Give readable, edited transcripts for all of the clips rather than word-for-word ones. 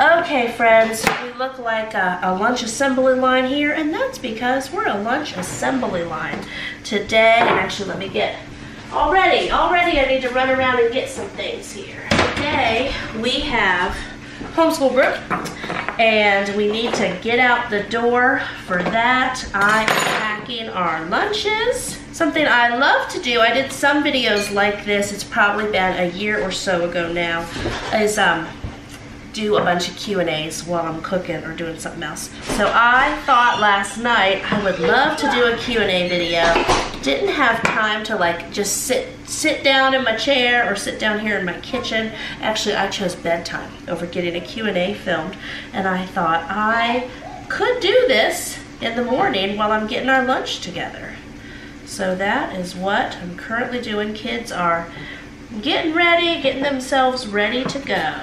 Okay, friends, we look like a lunch assembly line here, and that's because we're a lunch assembly line today. And actually, let me get, already I need to run around and get some things here. Today, we have homeschool group, and we need to get out the door. For that, I am packing our lunches. Something I love to do, I did some videos like this, it's probably been a year or so ago now, is do a bunch of Q&As while I'm cooking or doing something else. So I thought last night I would love to do a Q&A video. Didn't have time to like just sit down in my chair or sit down here in my kitchen. Actually, I chose bedtime over getting a Q&A filmed, and I thought I could do this in the morning while I'm getting our lunch together. So that is what I'm currently doing. Kids are getting ready, getting themselves ready to go.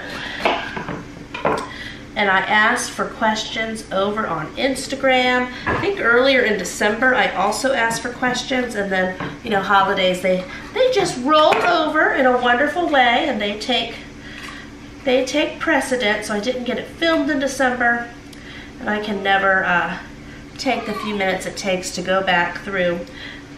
And I asked for questions over on Instagram. I think earlier in December, I also asked for questions, and then, you know, holidays, they just roll over in a wonderful way, and they take precedence, so I didn't get it filmed in December, and I can never take the few minutes it takes to go back through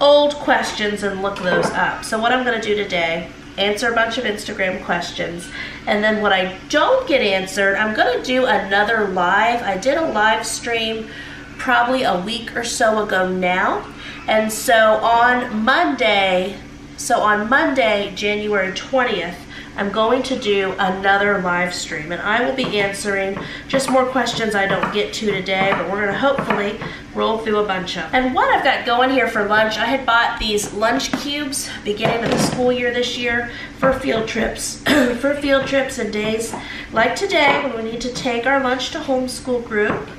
old questions and look those up. So what I'm gonna do today, answer a bunch of Instagram questions, and then what I don't get answered, I'm gonna do another live. I did a live stream probably a week or so ago now, and so on Monday, January 20th, I'm going to do another live stream, and I will be answering just more questions I don't get to today, but we're gonna hopefully roll through a bunch of them. And what I've got going here for lunch, I had bought these lunch cubes beginning of the school year this year for field trips. For field trips and days like today when we need to take our lunch to homeschool group.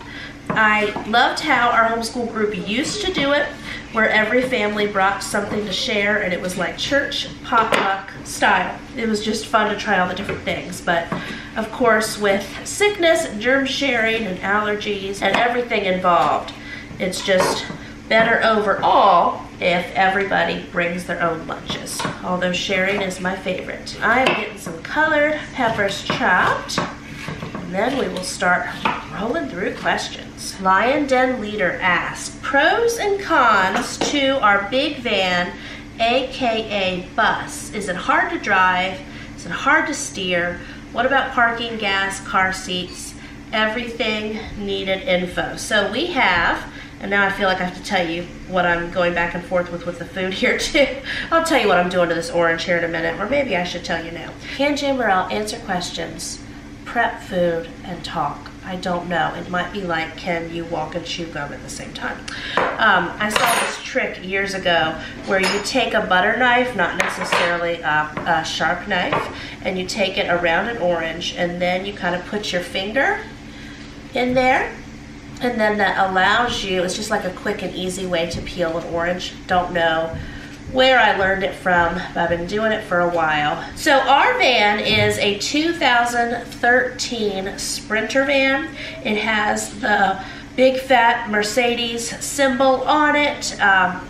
I loved how our homeschool group used to do it, where every family brought something to share, and it was like church potluck style. It was just fun to try all the different things, but of course with sickness and germ sharing and allergies and everything involved, it's just better overall if everybody brings their own lunches, although sharing is my favorite. I am getting some colored peppers chopped, and then we will start rolling through questions. Lion Den Leader asked, pros and cons to our big van, AKA bus. Is it hard to drive? Is it hard to steer? What about parking, gas, car seats? Everything needed info. So we have, and now I feel like I have to tell you what I'm going back and forth with the food here too. I'll tell you what I'm doing to this orange here in a minute, or maybe I should tell you now. Can Jamerrill answer questions, prep food, and talk? I don't know. It might be like, can you walk and chew gum at the same time? I saw this trick years ago where you take a butter knife, not necessarily a sharp knife, and you take it around an orange, and then you kind of put your finger in there, and then that allows you, it's just like a quick and easy way to peel an orange. Don't know where I learned it from, but I've been doing it for a while. So our van is a 2013 Sprinter van. It has the big fat Mercedes symbol on it.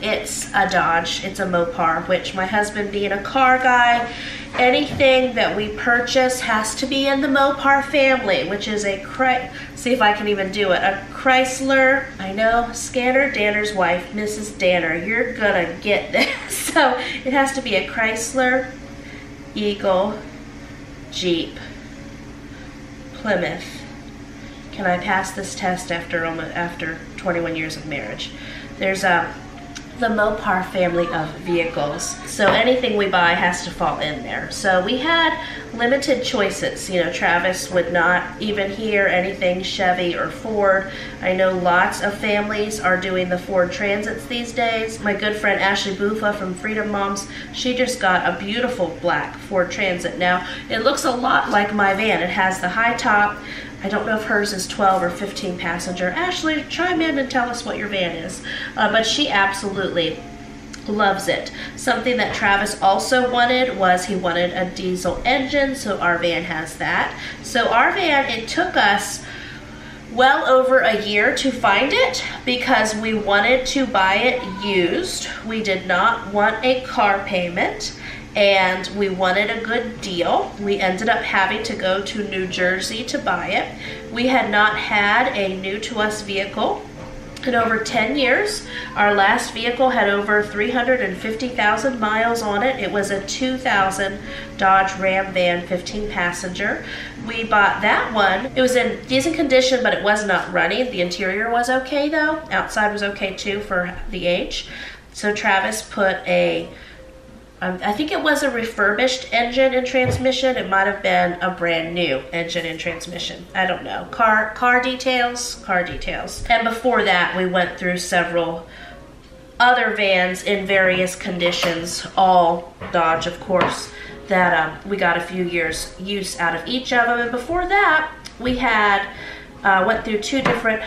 It's a Dodge, it's a Mopar, which my husband being a car guy, anything that we purchase has to be in the Mopar family, which is a, see if I can even do it, a Chrysler, I know, Scanner Danner's wife, Mrs. Danner, you're gonna get this. So it has to be a Chrysler, Eagle, Jeep, Plymouth. Can I pass this test after 21 years of marriage? There's the Mopar family of vehicles. So anything we buy has to fall in there. So we had limited choices. You know, Travis would not even hear anything Chevy or Ford. I know lots of families are doing the Ford Transits these days. My good friend Ashley Buffa from Freedom Moms, she just got a beautiful black Ford Transit. Now, it looks a lot like my van. It has the high top. I don't know if hers is 12 or 15 passenger. Ashley, chime in and tell us what your van is. But she absolutely loves it. Something that Travis also wanted was he wanted a diesel engine, so our van has that. So our van, it took us well over a year to find it because we wanted to buy it used. We did not want a car payment. and we wanted a good deal. We ended up having to go to New Jersey to buy it. We had not had a new to us vehicle in over 10 years. Our last vehicle had over 350,000 miles on it. It was a 2000 Dodge Ram Van 15 passenger. We bought that one. It was in decent condition, but it was not running. The interior was okay though. Outside was okay too for the age. So Travis put a, I think it was a refurbished engine and transmission. It might have been a brand new engine and transmission. I don't know. Car details. And before that, we went through several other vans in various conditions, all Dodge, of course, that we got a few years use out of each of them. And before that, we had went through two different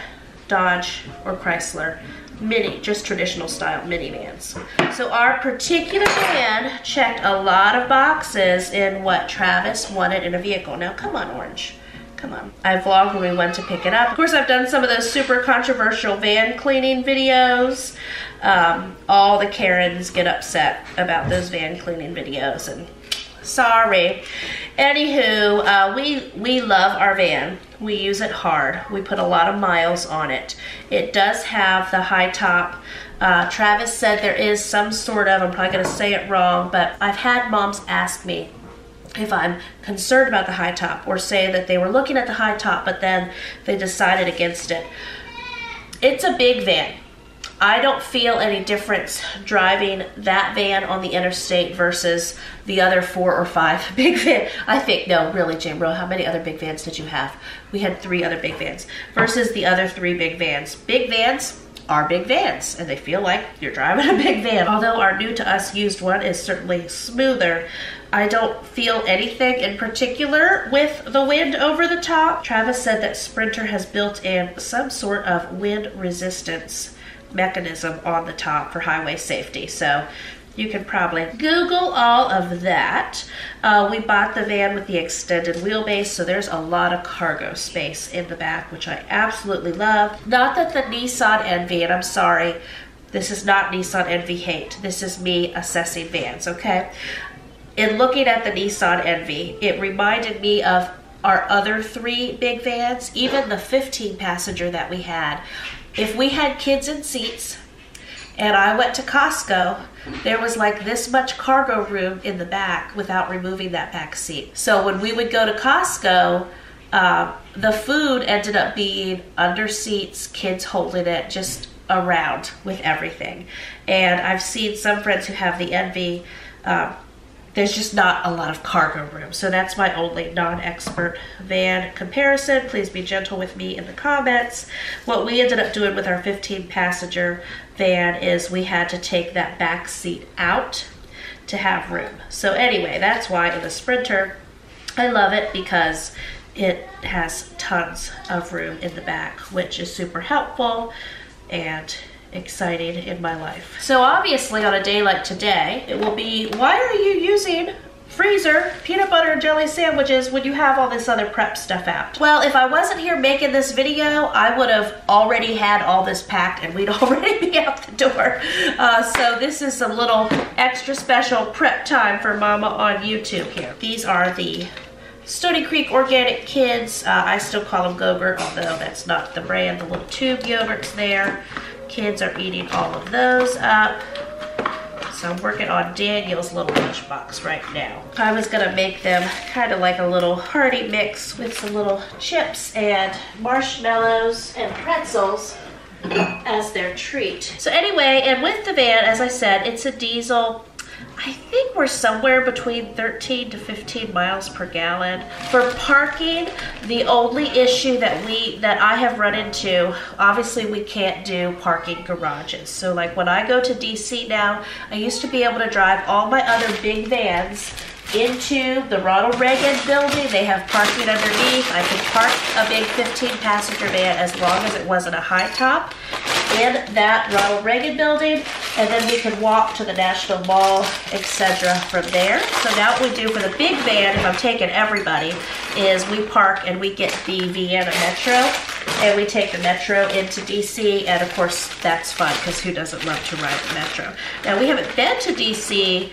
Dodge or Chrysler mini, just traditional style minivans. So our particular van checked a lot of boxes in what Travis wanted in a vehicle. Now come on, Orange, come on. I vlogged when we went to pick it up. Of course, I've done some of those super controversial van cleaning videos. All the Karens get upset about those van cleaning videos, and sorry. Anywho, we love our van. We use it hard. We put a lot of miles on it. It does have the high top. Travis said there is some sort of, I'm probably gonna say it wrong, but I've had moms ask me if I'm concerned about the high top, or say that they were looking at the high top but then they decided against it. It's a big van. I don't feel any difference driving that van on the interstate versus the other 4 or 5 big van. I think, no, really, Jamerrill, how many other big vans did you have? We had 3 other big vans versus the other 3 big vans. Big vans are big vans, and they feel like you're driving a big van. Although our new to us used one is certainly smoother, I don't feel anything in particular with the wind over the top. Travis said that Sprinter has built in some sort of wind resistance mechanism on the top for highway safety, so you can probably Google all of that. We bought the van with the extended wheelbase, so there's a lot of cargo space in the back, which I absolutely love. Not that the Nissan NV, and I'm sorry, this is not Nissan NV hate, this is me assessing vans, okay? In looking at the Nissan NV, it reminded me of our other 3 big vans, even the 15 passenger that we had. If we had kids in seats and I went to Costco, there was like this much cargo room in the back without removing that back seat. So when we would go to Costco, the food ended up being under seats, kids holding it, just around with everything. And I've seen some friends who have the NV, there's just not a lot of cargo room. So that's my only non-expert van comparison. Please be gentle with me in the comments. What we ended up doing with our 15 passenger van is we had to take that back seat out to have room. So anyway, that's why in the Sprinter, I love it because it has tons of room in the back, which is super helpful and exciting in my life. So obviously on a day like today, it will be, why are you using freezer peanut butter and jelly sandwiches when you have all this other prep stuff out? Well, if I wasn't here making this video, I would have already had all this packed and we'd already be out the door. So this is a little extra special prep time for Mama on YouTube here. These are the Stony Creek Organic Kids. I still call them Go-Gurt, although that's not the brand, the little tube Go-Gurt's there. Kids are eating all of those up. So I'm working on Daniel's little lunchbox right now. I was gonna make them kind of like a little hearty mix with some little chips and marshmallows and pretzels as their treat. So anyway, and with the van, as I said, it's a diesel. I think we're somewhere between 13 to 15 miles per gallon. For parking, the only issue that I have run into, obviously we can't do parking garages. So like when I go to DC now, I used to be able to drive all my other big vans into the Ronald Reagan building. They have parking underneath. I could park a big 15 passenger van as long as it wasn't a high top in that Ronald Reagan building, and then we could walk to the National Mall, etc. from there. So now what we do for the big van, if I'm taking everybody, is we park and we get the Vienna Metro, and we take the Metro into DC, and of course that's fun because who doesn't love to ride the Metro? Now we haven't been to DC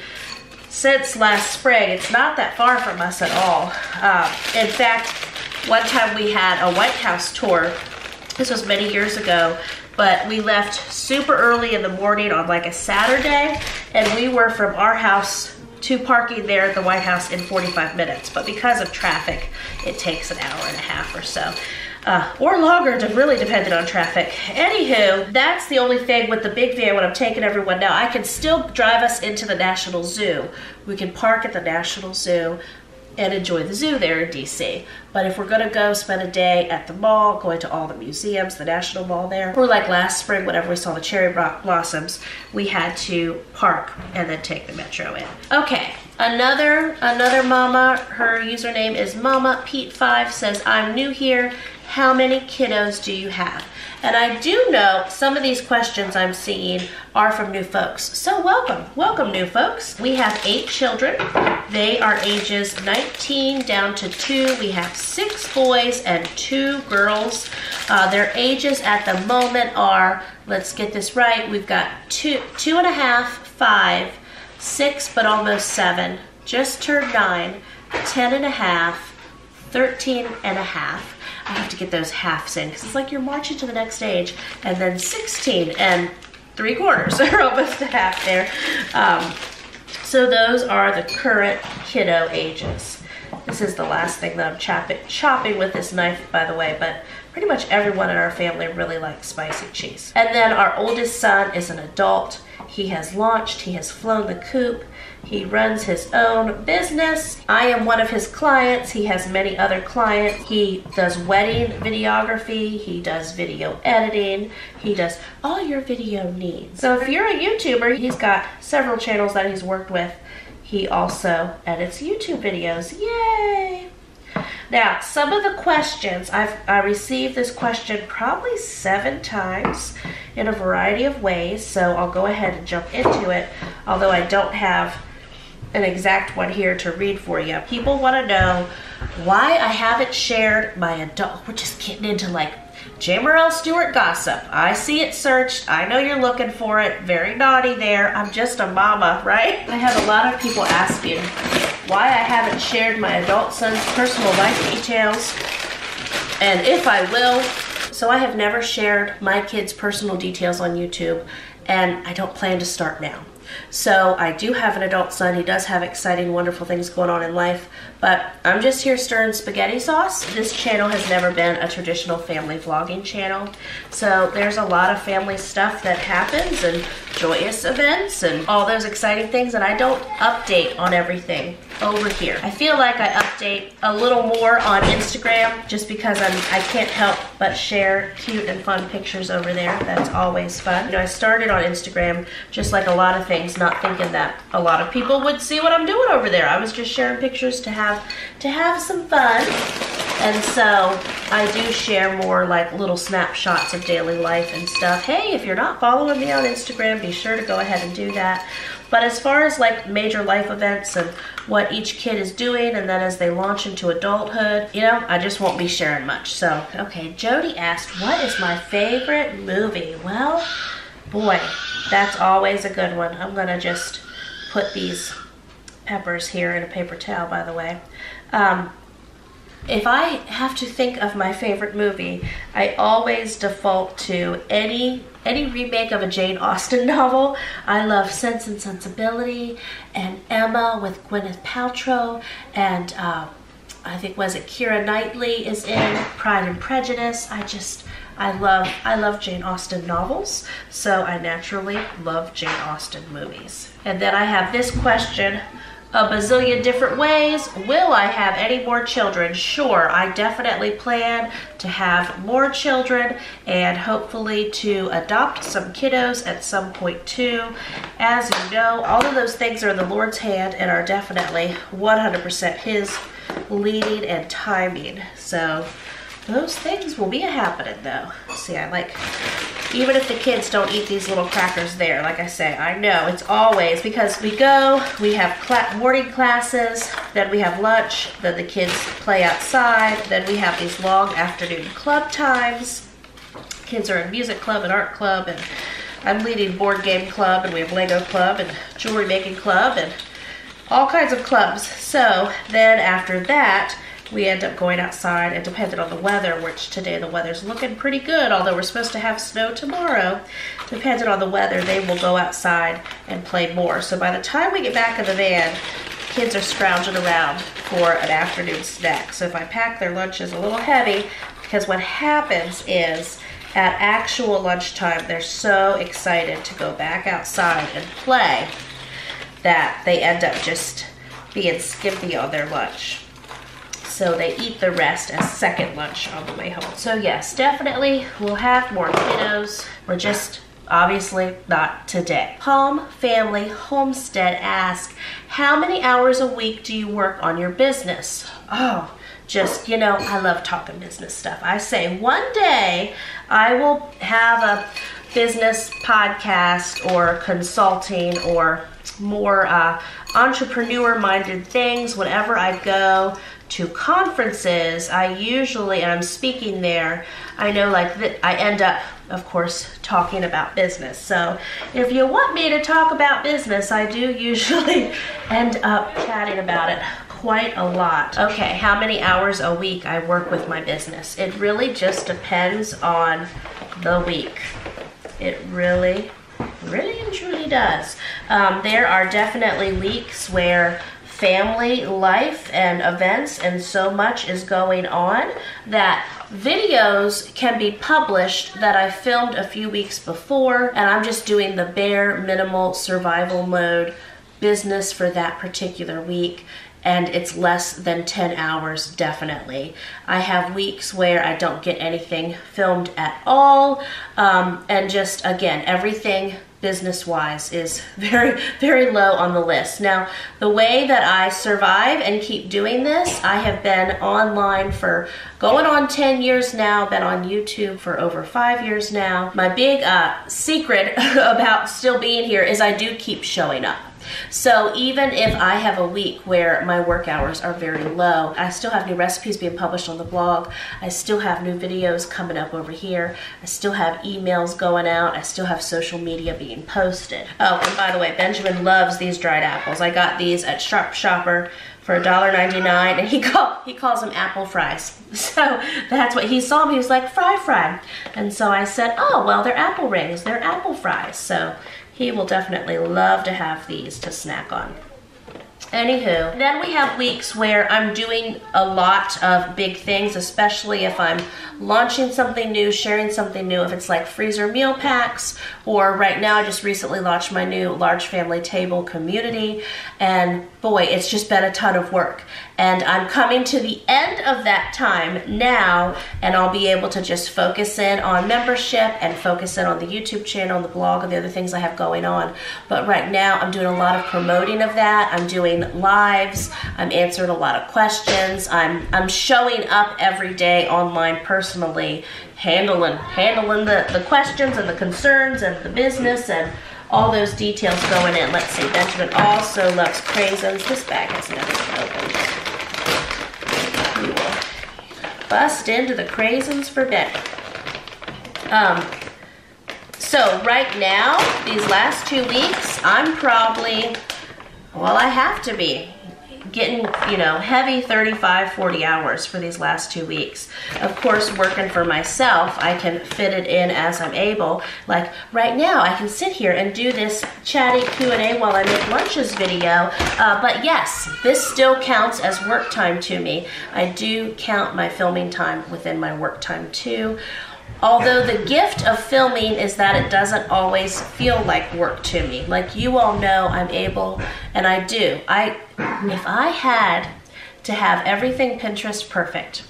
since last spring. It's not that far from us at all. In fact, one time we had a White House tour. This was many years ago, but we left super early in the morning on like a Saturday, and we were from our house to parking there at the White House in 45 minutes. But because of traffic, it takes an hour and a half or so. Or longer, really depended on traffic. Anywho, that's the only thing with the big van when I'm taking everyone now. I can still drive us into the National Zoo. We can park at the National Zoo and enjoy the zoo there in DC. But if we're gonna go spend a day at the mall, going to all the museums, the National Mall there, or like last spring, whenever we saw the cherry blossoms, we had to park and then take the metro in. Okay, another mama, her username is Mama Pete 5, says, I'm new here. How many kiddos do you have? And I do know some of these questions I'm seeing are from new folks. So welcome new folks. We have 8 children. They are ages 19 down to 2. We have 6 boys and 2 girls. Their ages at the moment are, let's get this right, we've got 2, 2 and a half, 5, 6, but almost 7, just turned 9, 10 and a half, 13 and a half. I have to get those halves in because it's like you're marching to the next age. And then 16 and 3/4 are almost a half there. So those are the current kiddo ages. This is the last thing that I'm chopping with this knife, by the way, but pretty much everyone in our family really likes spicy cheese. And then our oldest son is an adult. He has launched, he has flown the coop. He runs his own business. I am one of his clients. He has many other clients. He does wedding videography. He does video editing. He does all your video needs. So if you're a YouTuber, he's got several channels that he's worked with. He also edits YouTube videos. Yay! Now, some of the questions, I received this question probably 7 times in a variety of ways, so I'll go ahead and jump into it, although I don't have an exact one here to read for you. People want to know why I haven't shared my adult. We're just getting into like Jamerrill Stewart gossip. I see it searched. I know you're looking for it. Very naughty there. I'm just a mama, right? I have a lot of people asking why I haven't shared my adult son's personal life details and if I will. So I have never shared my kids' personal details on YouTube, and I don't plan to start now. So I do have an adult son. He does have exciting, wonderful things going on in life, but I'm just here stirring spaghetti sauce. This channel has never been a traditional family vlogging channel. So there's a lot of family stuff that happens and joyous events and all those exciting things, and I don't update on everything over here. I feel like I update a little more on Instagram just because I can't help but share cute and fun pictures over there. That's always fun. You know, I started on Instagram just like a lot of things, not thinking that a lot of people would see what I'm doing over there. I was just sharing pictures to have some fun. And so I do share more like little snapshots of daily life and stuff. Hey, if you're not following me on Instagram, be sure to go ahead and do that. But as far as like major life events and what each kid is doing, and then as they launch into adulthood, you know, I just won't be sharing much. So, okay, Jody asked, what is my favorite movie? Well, boy, that's always a good one. I'm gonna just put these peppers here in a paper towel, by the way. If I have to think of my favorite movie, I always default to any remake of a Jane Austen novel. I love Sense and Sensibility and Emma with Gwyneth Paltrow, and I think, was it Keira Knightley is in Pride and Prejudice. I love Jane Austen novels, so I naturally love Jane Austen movies. And then I have this question a bazillion different ways. Will I have any more children? Sure, I definitely plan to have more children and hopefully to adopt some kiddos at some point too. As you know, all of those things are in the Lord's hand and are definitely 100% His leading and timing. So those things will be a happening though. See, I like, even if the kids don't eat these little crackers there, like I say, I know it's always because we go, we have morning classes, then we have lunch, then the kids play outside, then we have these long afternoon club times. Kids are in music club and art club, and I'm leading board game club, and we have Lego club and jewelry making club, and all kinds of clubs. So then after that, we end up going outside, and depending on the weather, which today the weather's looking pretty good, although we're supposed to have snow tomorrow, depending on the weather, they will go outside and play more. So by the time we get back in the van, kids are scrounging around for an afternoon snack. So if I pack their lunches a little heavy, because what happens is at actual lunchtime, they're so excited to go back outside and play that they end up just being skimpy on their lunch. So they eat the rest as second lunch on the way home. So yes, definitely we'll have more kiddos. We're just obviously not today. Home, family, homestead ask, how many hours a week do you work on your business? Oh, just, you know, I love talking business stuff. I say one day I will have a business podcast or consulting or more entrepreneur-minded things. Whenever I go to conferences, I usually, and I'm speaking there, I know like that I end up, of course, talking about business. So if you want me to talk about business, I do usually end up chatting about it quite a lot. Okay, how many hours a week I work with my business? It really just depends on the week. It really and truly does. There are definitely weeks where family life and events and so much is going on that videos can be published that I filmed a few weeks before, and I'm just doing the bare minimal survival mode business for that particular week, and it's less than 10 hours definitely. I have weeks where I don't get anything filmed at all, and just again, everything business-wise is very, very low on the list. Now, the way that I survive and keep doing this, I have been online for going on 10 years now, been on YouTube for over 5 years now. My big secret about still being here is I do keep showing up. So even if I have a week where my work hours are very low, I still have new recipes being published on the blog. I still have new videos coming up over here. I still have emails going out. I still have social media being posted. Oh, and by the way, Benjamin loves these dried apples. I got these at Sharp Shopper for $1.99, and he calls them apple fries. So that's what he saw me. He was like, fry, fry. And so I said, oh, well, they're apple rings. They're apple fries. So he will definitely love to have these to snack on. Anywho, then we have weeks where I'm doing a lot of big things, especially if I'm launching something new, sharing something new, if it's like freezer meal packs, or right now I just recently launched my new Large Family Table community, and boy, it's just been a ton of work. And I'm coming to the end of that time now, and I'll be able to just focus in on membership and focus in on the YouTube channel, the blog, and the other things I have going on. But right now, I'm doing a lot of promoting of that. I'm doing lives. I'm answering a lot of questions. I'm showing up every day online personally, handling the questions and the concerns and the business and all those details going in. Let's see, Benjamin also loves craisins. This bag has never been opened. Bust into the craisins for dinner. So right now, these last 2 weeks, I'm probably, well, I have to be getting, you know, heavy 35, 40 hours for these last 2 weeks. Of course, working for myself, I can fit it in as I'm able. Like right now, I can sit here and do this chatty Q&A while I make lunches video. But yes, this still counts as work time to me. I do count my filming time within my work time too. Although the gift of filming is that it doesn't always feel like work to me. Like you all know, I'm able, and I do. If I had to have everything Pinterest perfect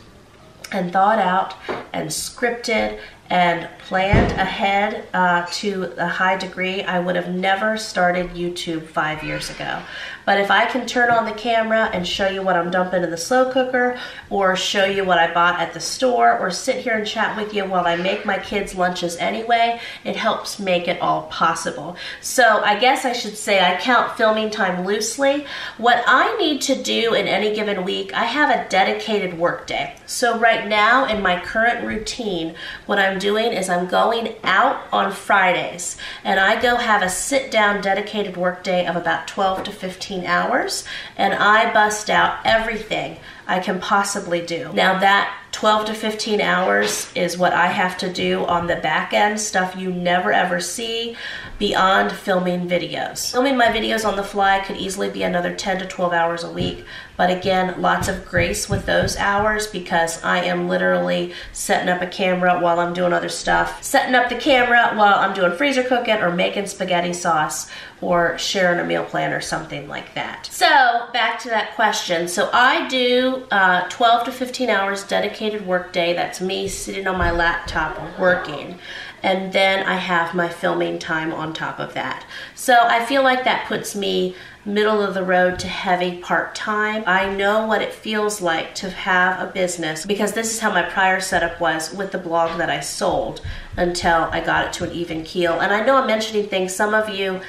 and thought out and scripted and planned ahead to a high degree, I would have never started YouTube 5 years ago. But if I can turn on the camera and show you what I'm dumping in the slow cooker, or show you what I bought at the store, or sit here and chat with you while I make my kids' lunches anyway, it helps make it all possible. So I guess I should say I count filming time loosely. What I need to do in any given week, I have a dedicated work day. So right now in my current routine, what I'm I'm doing is I'm going out on Fridays, and I go have a sit-down dedicated workday of about 12 to 15 hours, and I bust out everything I can possibly do. Now that 12 to 15 hours is what I have to do on the back end, stuff you never ever see beyond filming videos. Filming my videos on the fly could easily be another 10 to 12 hours a week, but again, lots of grace with those hours because I am literally setting up a camera while I'm doing other stuff, setting up the camera while I'm doing freezer cooking or making spaghetti sauce or sharing a meal plan or something like that. So back to that question. So I do 12 to 15 hours dedicated work day. That's me sitting on my laptop working. And then I have my filming time on top of that. So I feel like that puts me middle of the road to heavy part-time. I know what it feels like to have a business because this is how my prior setup was with the blog that I sold until I got it to an even keel. And I know I'm mentioning things some of you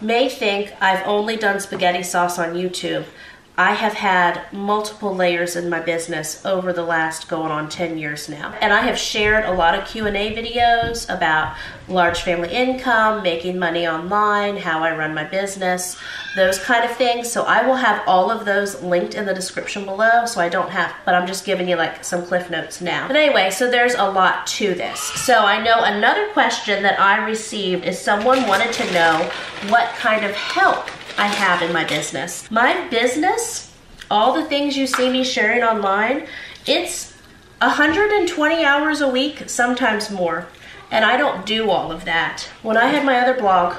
may think I've only done spaghetti sauce on YouTube. I have had multiple layers in my business over the last going on 10 years now. And I have shared a lot of Q&A videos about large family income, making money online, how I run my business, those kind of things. So I will have all of those linked in the description below, so I don't have, but I'm just giving you like some cliff notes now. But anyway, so there's a lot to this. So I know another question that I received is someone wanted to know what kind of help I have in my business. My business, all the things you see me sharing online, it's 120 hours a week, sometimes more. And I don't do all of that. When I had my other blog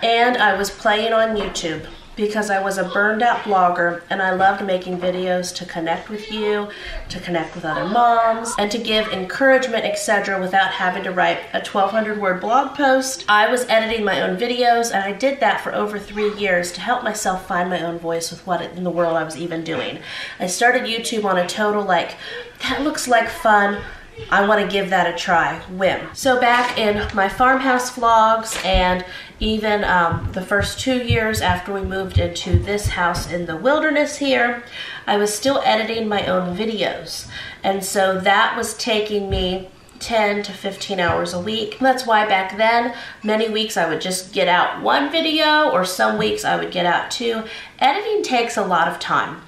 and I was playing on YouTube because I was a burned out blogger and I loved making videos to connect with you, to connect with other moms, and to give encouragement, etc., without having to write a 1,200 word blog post. I was editing my own videos and I did that for over 3 years to help myself find my own voice with what in the world I was even doing. I started YouTube on a total like, that looks like fun, I want to give that a try whim. So back in my farmhouse vlogs and even the first 2 years after we moved into this house in the wilderness here, I was still editing my own videos. And so that was taking me 10 to 15 hours a week. That's why back then, many weeks I would just get out one video or some weeks I would get out two. Editing takes a lot of time.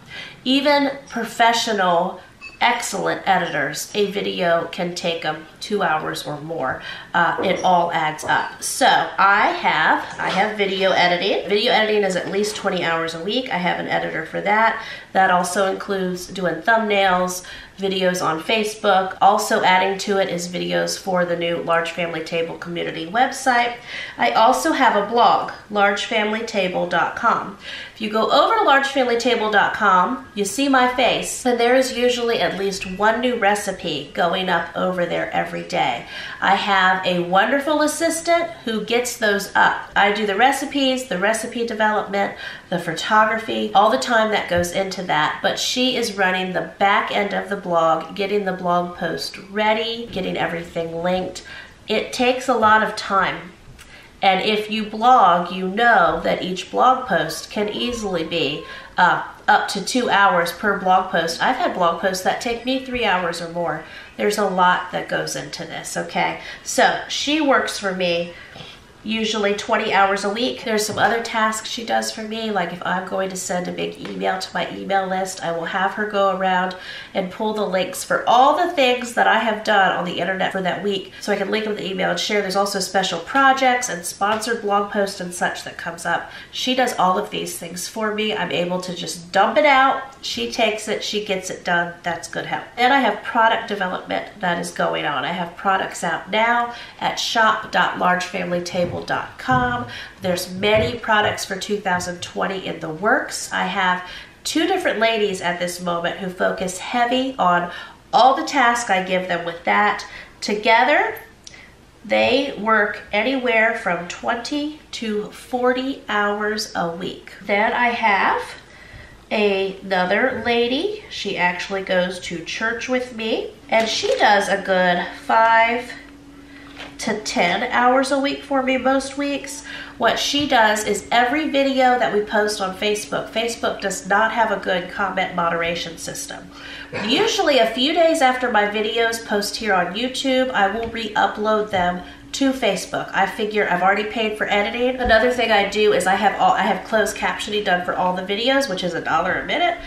Even professional excellent editors, a video can take them 2 hours or more. It all adds up. So I have video editing. Video editing is at least 20 hours a week. I have an editor for that. That also includes doing thumbnails, videos on Facebook. Also adding to it is videos for the new Large Family Table community website. I also have a blog, largefamilytable.com. If you go over to largefamilytable.com, you see my face, and there is usually at least one new recipe going up over there every day. I have a wonderful assistant who gets those up. I do the recipes, the recipe development, the photography, all the time that goes into that, but she is running the back end of the blog, getting the blog post ready, getting everything linked. It takes a lot of time. And if you blog, you know that each blog post can easily be up to 2 hours per blog post. I've had blog posts that take me 3 hours or more. There's a lot that goes into this, okay? So she works for me usually 20 hours a week. There's some other tasks she does for me, like if I'm going to send a big email to my email list, I will have her go around and pull the links for all the things that I have done on the internet for that week so I can link them to the email and share. There's also special projects and sponsored blog posts and such that comes up. She does all of these things for me. I'm able to just dump it out. She takes it, she gets it done. That's good help. Then I have product development that is going on. I have products out now at shop.largefamilytable.com. There's many products for 2020 in the works. I have two different ladies at this moment who focus heavy on all the tasks I give them with that. Together, they work anywhere from 20 to 40 hours a week. Then I have another lady. She actually goes to church with me, and she does a good 5 to 10 hours a week for me most weeks. What she does is every video that we post on Facebook, Facebook does not have a good comment moderation system. Usually a few days after my videos post here on YouTube, I will re-upload them to Facebook. I figure I've already paid for editing. Another thing I do is I have closed captioning done for all the videos, which is $1 a minute.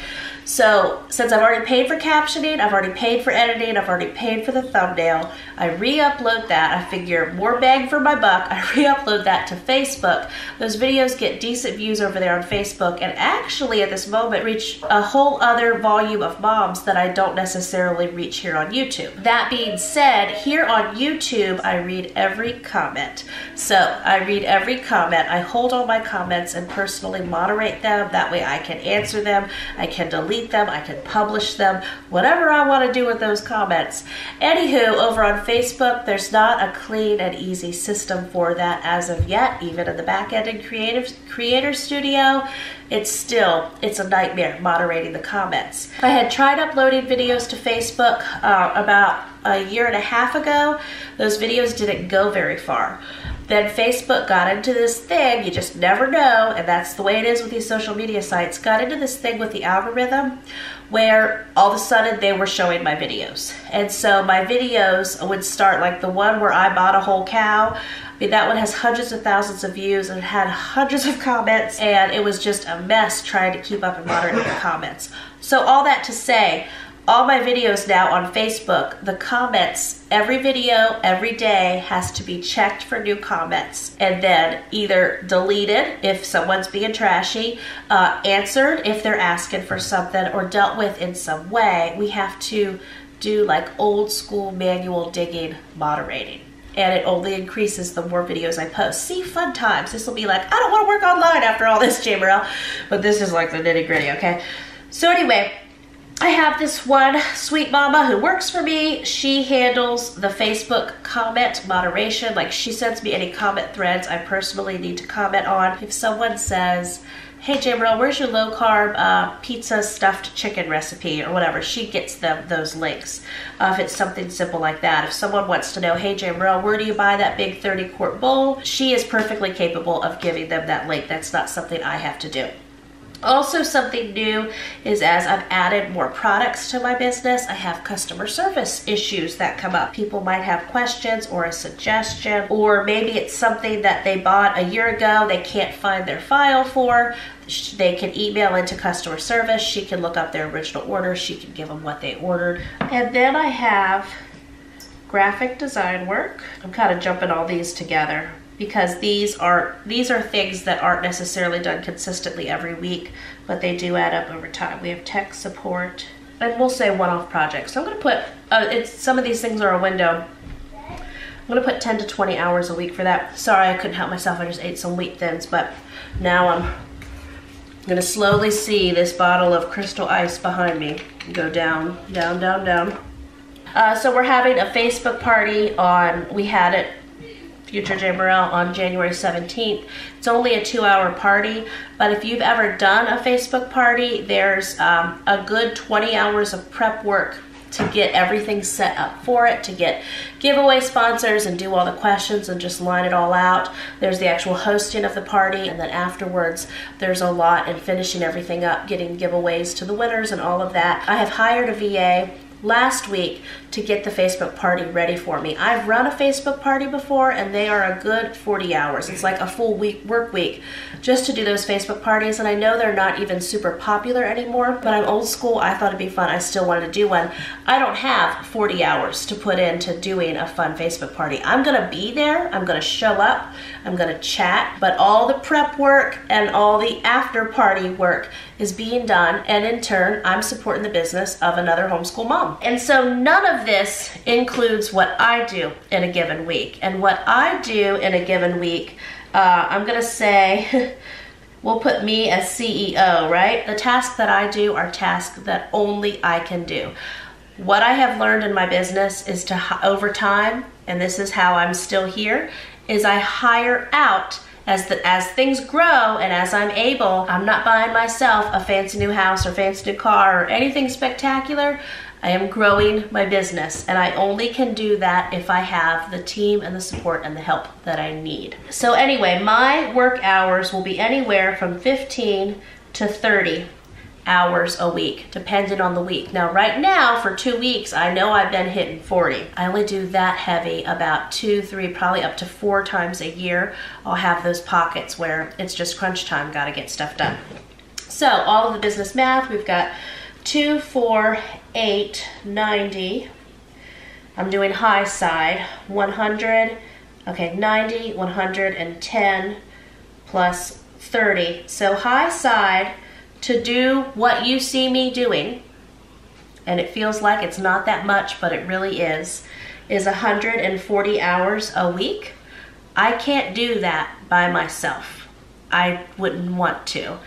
So since I've already paid for captioning, I've already paid for editing, I've already paid for the thumbnail, I re-upload that. I figure more bang for my buck. I re-upload that to Facebook. Those videos get decent views over there on Facebook and actually at this moment reach a whole other volume of moms that I don't necessarily reach here on YouTube. That being said, here on YouTube, I read every comment. So I read every comment. I hold all my comments and personally moderate them. That way I can answer them. I can delete them, I can publish them, whatever I want to do with those comments. Anywho, over on Facebook, there's not a clean and easy system for that as of yet, even in the back end in Creator Studio. It's a nightmare moderating the comments. I had tried uploading videos to Facebook about a year and a half ago. Those videos didn't go very far. Then Facebook got into this thing, you just never know, and that's the way it is with these social media sites, got into this thing with the algorithm where all of a sudden they were showing my videos. And so my videos would start like the one where I bought a whole cow. I mean, that one has hundreds of thousands of views and it had hundreds of comments, and it was just a mess trying to keep up and moderate the comments. So all that to say, all my videos now on Facebook, the comments, every video, every day has to be checked for new comments and then either deleted if someone's being trashy, answered if they're asking for something, or dealt with in some way. We have to do like old school manual digging moderating. And it only increases the more videos I post. See, fun times. This will be like, I don't want to work online after all this, Jamerrill. But this is like the nitty gritty, okay? So anyway, I have this one sweet mama who works for me. She handles the Facebook comment moderation. Like, she sends me any comment threads I personally need to comment on. If someone says, hey Jamerrill, where's your low carb pizza stuffed chicken recipe or whatever? She gets them those links. If it's something simple like that. If someone wants to know, hey Jamerrill, where do you buy that big 30-quart bowl? She is perfectly capable of giving them that link. That's not something I have to do. Also, something new is as I've added more products to my business, I have customer service issues that come up. People might have questions or a suggestion, or maybe it's something that they bought a year ago, they can't find their file for. They can email into customer service. She can look up their original order. She can give them what they ordered. And then I have graphic design work. I'm kind of jumping all these together, because these are things that aren't necessarily done consistently every week, but they do add up over time. We have tech support, and we'll say one-off projects. So I'm gonna put, some of these things are a window. I'm gonna put 10 to 20 hours a week for that. Sorry, I couldn't help myself, I just ate some wheat thins, but now I'm gonna slowly see this bottle of Crystal Ice behind me go down, down, down, down. So we're having a Facebook party on, we had it, Future Jamerrill, on January 17th. It's only a 2-hour party, but if you've ever done a Facebook party, there's a good 20 hours of prep work to get everything set up for it, to get giveaway sponsors and do all the questions and just line it all out. There's the actual hosting of the party, and then afterwards there's a lot in finishing everything up, getting giveaways to the winners and all of that. I have hired a VA last week to get the Facebook party ready for me. I've run a Facebook party before and they are a good 40 hours. It's like a full week, work week, just to do those Facebook parties. And I know they're not even super popular anymore, but I'm old school. I thought it'd be fun. I still wanted to do one. I don't have 40 hours to put into doing a fun Facebook party. I'm gonna be there, I'm gonna show up, I'm gonna chat, but all the prep work and all the after party work is being done, and in turn, I'm supporting the business of another homeschool mom. And so none of this includes what I do in a given week. And what I do in a given week, I'm gonna say, we'll put me as CEO, right? The tasks that I do are tasks that only I can do. What I have learned in my business is to, over time, and this is how I'm still here, is I hire out. As things grow and as I'm able, I'm not buying myself a fancy new house or fancy new car or anything spectacular. I am growing my business, and I only can do that if I have the team and the support and the help that I need. So anyway, my work hours will be anywhere from 15 to 30 hours a week, depending on the week. Now, right now, for 2 weeks, I know I've been hitting 40. I only do that heavy about 2, 3, probably up to 4 times a year. I'll have those pockets where it's just crunch time, gotta get stuff done. So all of the business math, we've got 2, 4, 8, 90. I'm doing high side, 100, okay, 90, 110, plus 30. So high side, to do what you see me doing, and it feels like it's not that much, but it really is 140 hours a week. I can't do that by myself. I wouldn't want to.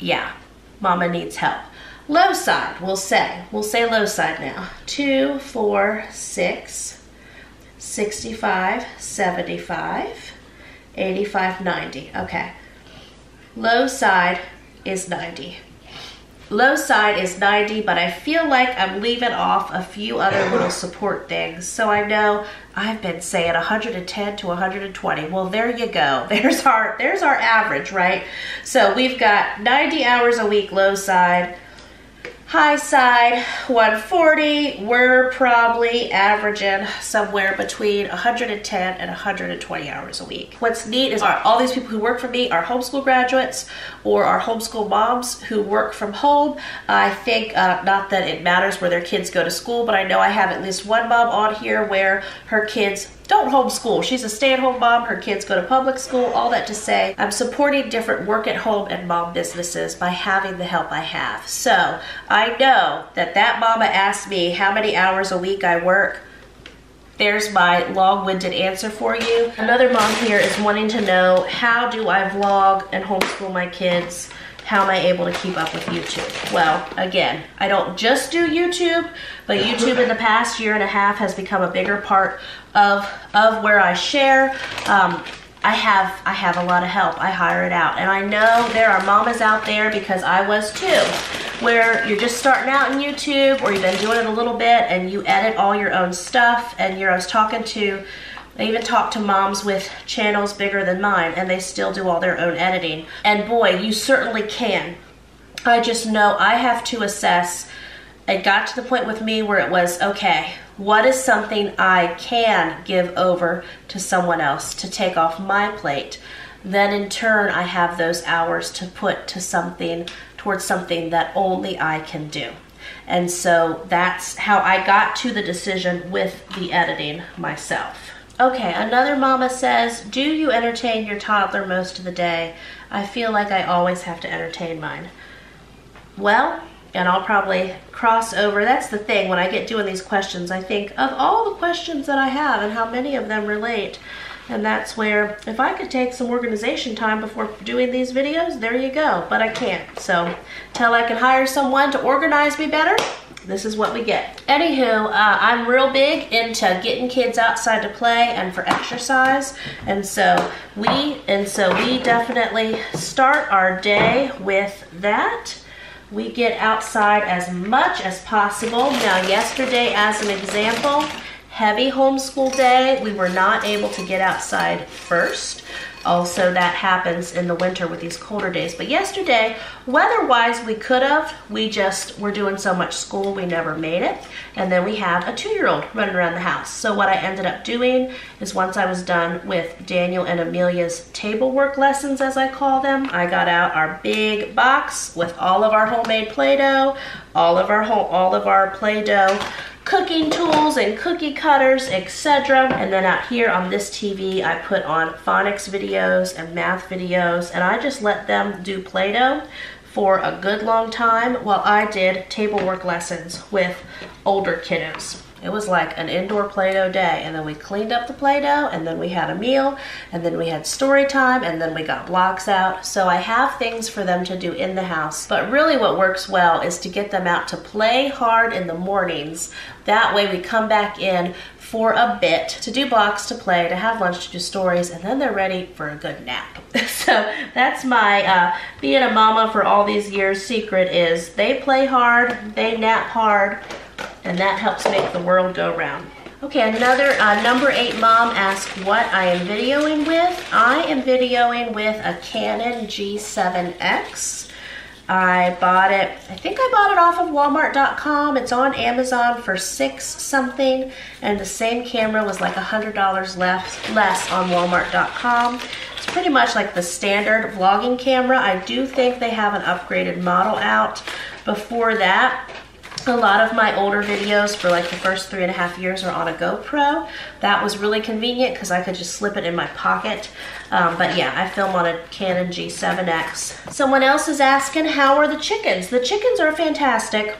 Yeah, mama needs help. Low side, we'll say low side now. 2, 4, 6, 65, 75, 85, 90, okay. Low side is 90. Low side is 90, but I feel like I'm leaving off a few other little support things. So I know I've been saying 110 to 120. Well, there you go. There's our average, right? So we've got 90 hours a week low side. High side, 140. We're probably averaging somewhere between 110 and 120 hours a week. What's neat is all these people who work for me are homeschool graduates or are homeschool moms who work from home. I think, not that it matters where their kids go to school, but I know I have at least one mom on here where her kids don't homeschool. She's a stay-at-home mom. Her kids go to public school. All that to say, I'm supporting different work-at-home and mom businesses by having the help I have. So I know that mama asked me how many hours a week I work. There's my long-winded answer for you. Another mom here is wanting to know, how do I vlog and homeschool my kids? How am I able to keep up with YouTube? Well, again, I don't just do YouTube, but YouTube in the past year and a half has become a bigger part of where I share. I have a lot of help. I hire it out. And I know there are mamas out there, because I was too, where you're just starting out in YouTube or you've been doing it a little bit and you edit all your own stuff. And I even talk to moms with channels bigger than mine, and they still do all their own editing. And boy, you certainly can. I just know I have to assess. It got to the point with me where it was, okay, what is something I can give over to someone else to take off my plate? Then in turn, I have those hours to put to something, towards something that only I can do. And so that's how I got to the decision with the editing myself. Okay, another mama says, do you entertain your toddler most of the day? I feel like I always have to entertain mine. Well, and I'll probably cross over. That's the thing, when I get doing these questions, I think of all the questions that I have and how many of them relate. And that's where, if I could take some organization time before doing these videos, there you go, but I can't. So, till I can hire someone to organize me better, this is what we get. Anywho, I'm real big into getting kids outside to play and for exercise. And so we definitely start our day with that. We get outside as much as possible. Now, yesterday, as an example, heavy homeschool day, we were not able to get outside first. Also, that happens in the winter with these colder days. But yesterday, weather-wise, we could have. We just were doing so much school, we never made it. And then we had a 2-year-old running around the house. So what I ended up doing is, once I was done with Daniel and Amelia's table work lessons, as I call them, I got out our big box with all of our homemade Play-Doh, all of our Play-Doh cooking tools and cookie cutters, etc. And then out here on this TV, I put on phonics videos and math videos, and I just let them do Play-Doh for a good long time while I did table work lessons with older kiddos. It was like an indoor Play-Doh day, and then we cleaned up the Play-Doh, and then we had a meal, and then we had story time, and then we got blocks out. So I have things for them to do in the house, but really what works well is to get them out to play hard in the mornings. That way we come back in for a bit to do blocks, to play, to have lunch, to do stories, and then they're ready for a good nap. So that's my being a mama for all these years secret, is they play hard, they nap hard, and that helps make the world go round. Okay, another number 8 mom asked what I am videoing with. I am videoing with a Canon G7X. I bought it, I think I bought it off of walmart.com. It's on Amazon for $6 something, and the same camera was like $100 less on walmart.com. It's pretty much like the standard vlogging camera. I do think they have an upgraded model out. Before that, a lot of my older videos for like the first 3.5 years are on a GoPro. That was really convenient because I could just slip it in my pocket. But yeah, I film on a Canon G7X. Someone else is asking, how are the chickens? The chickens are fantastic.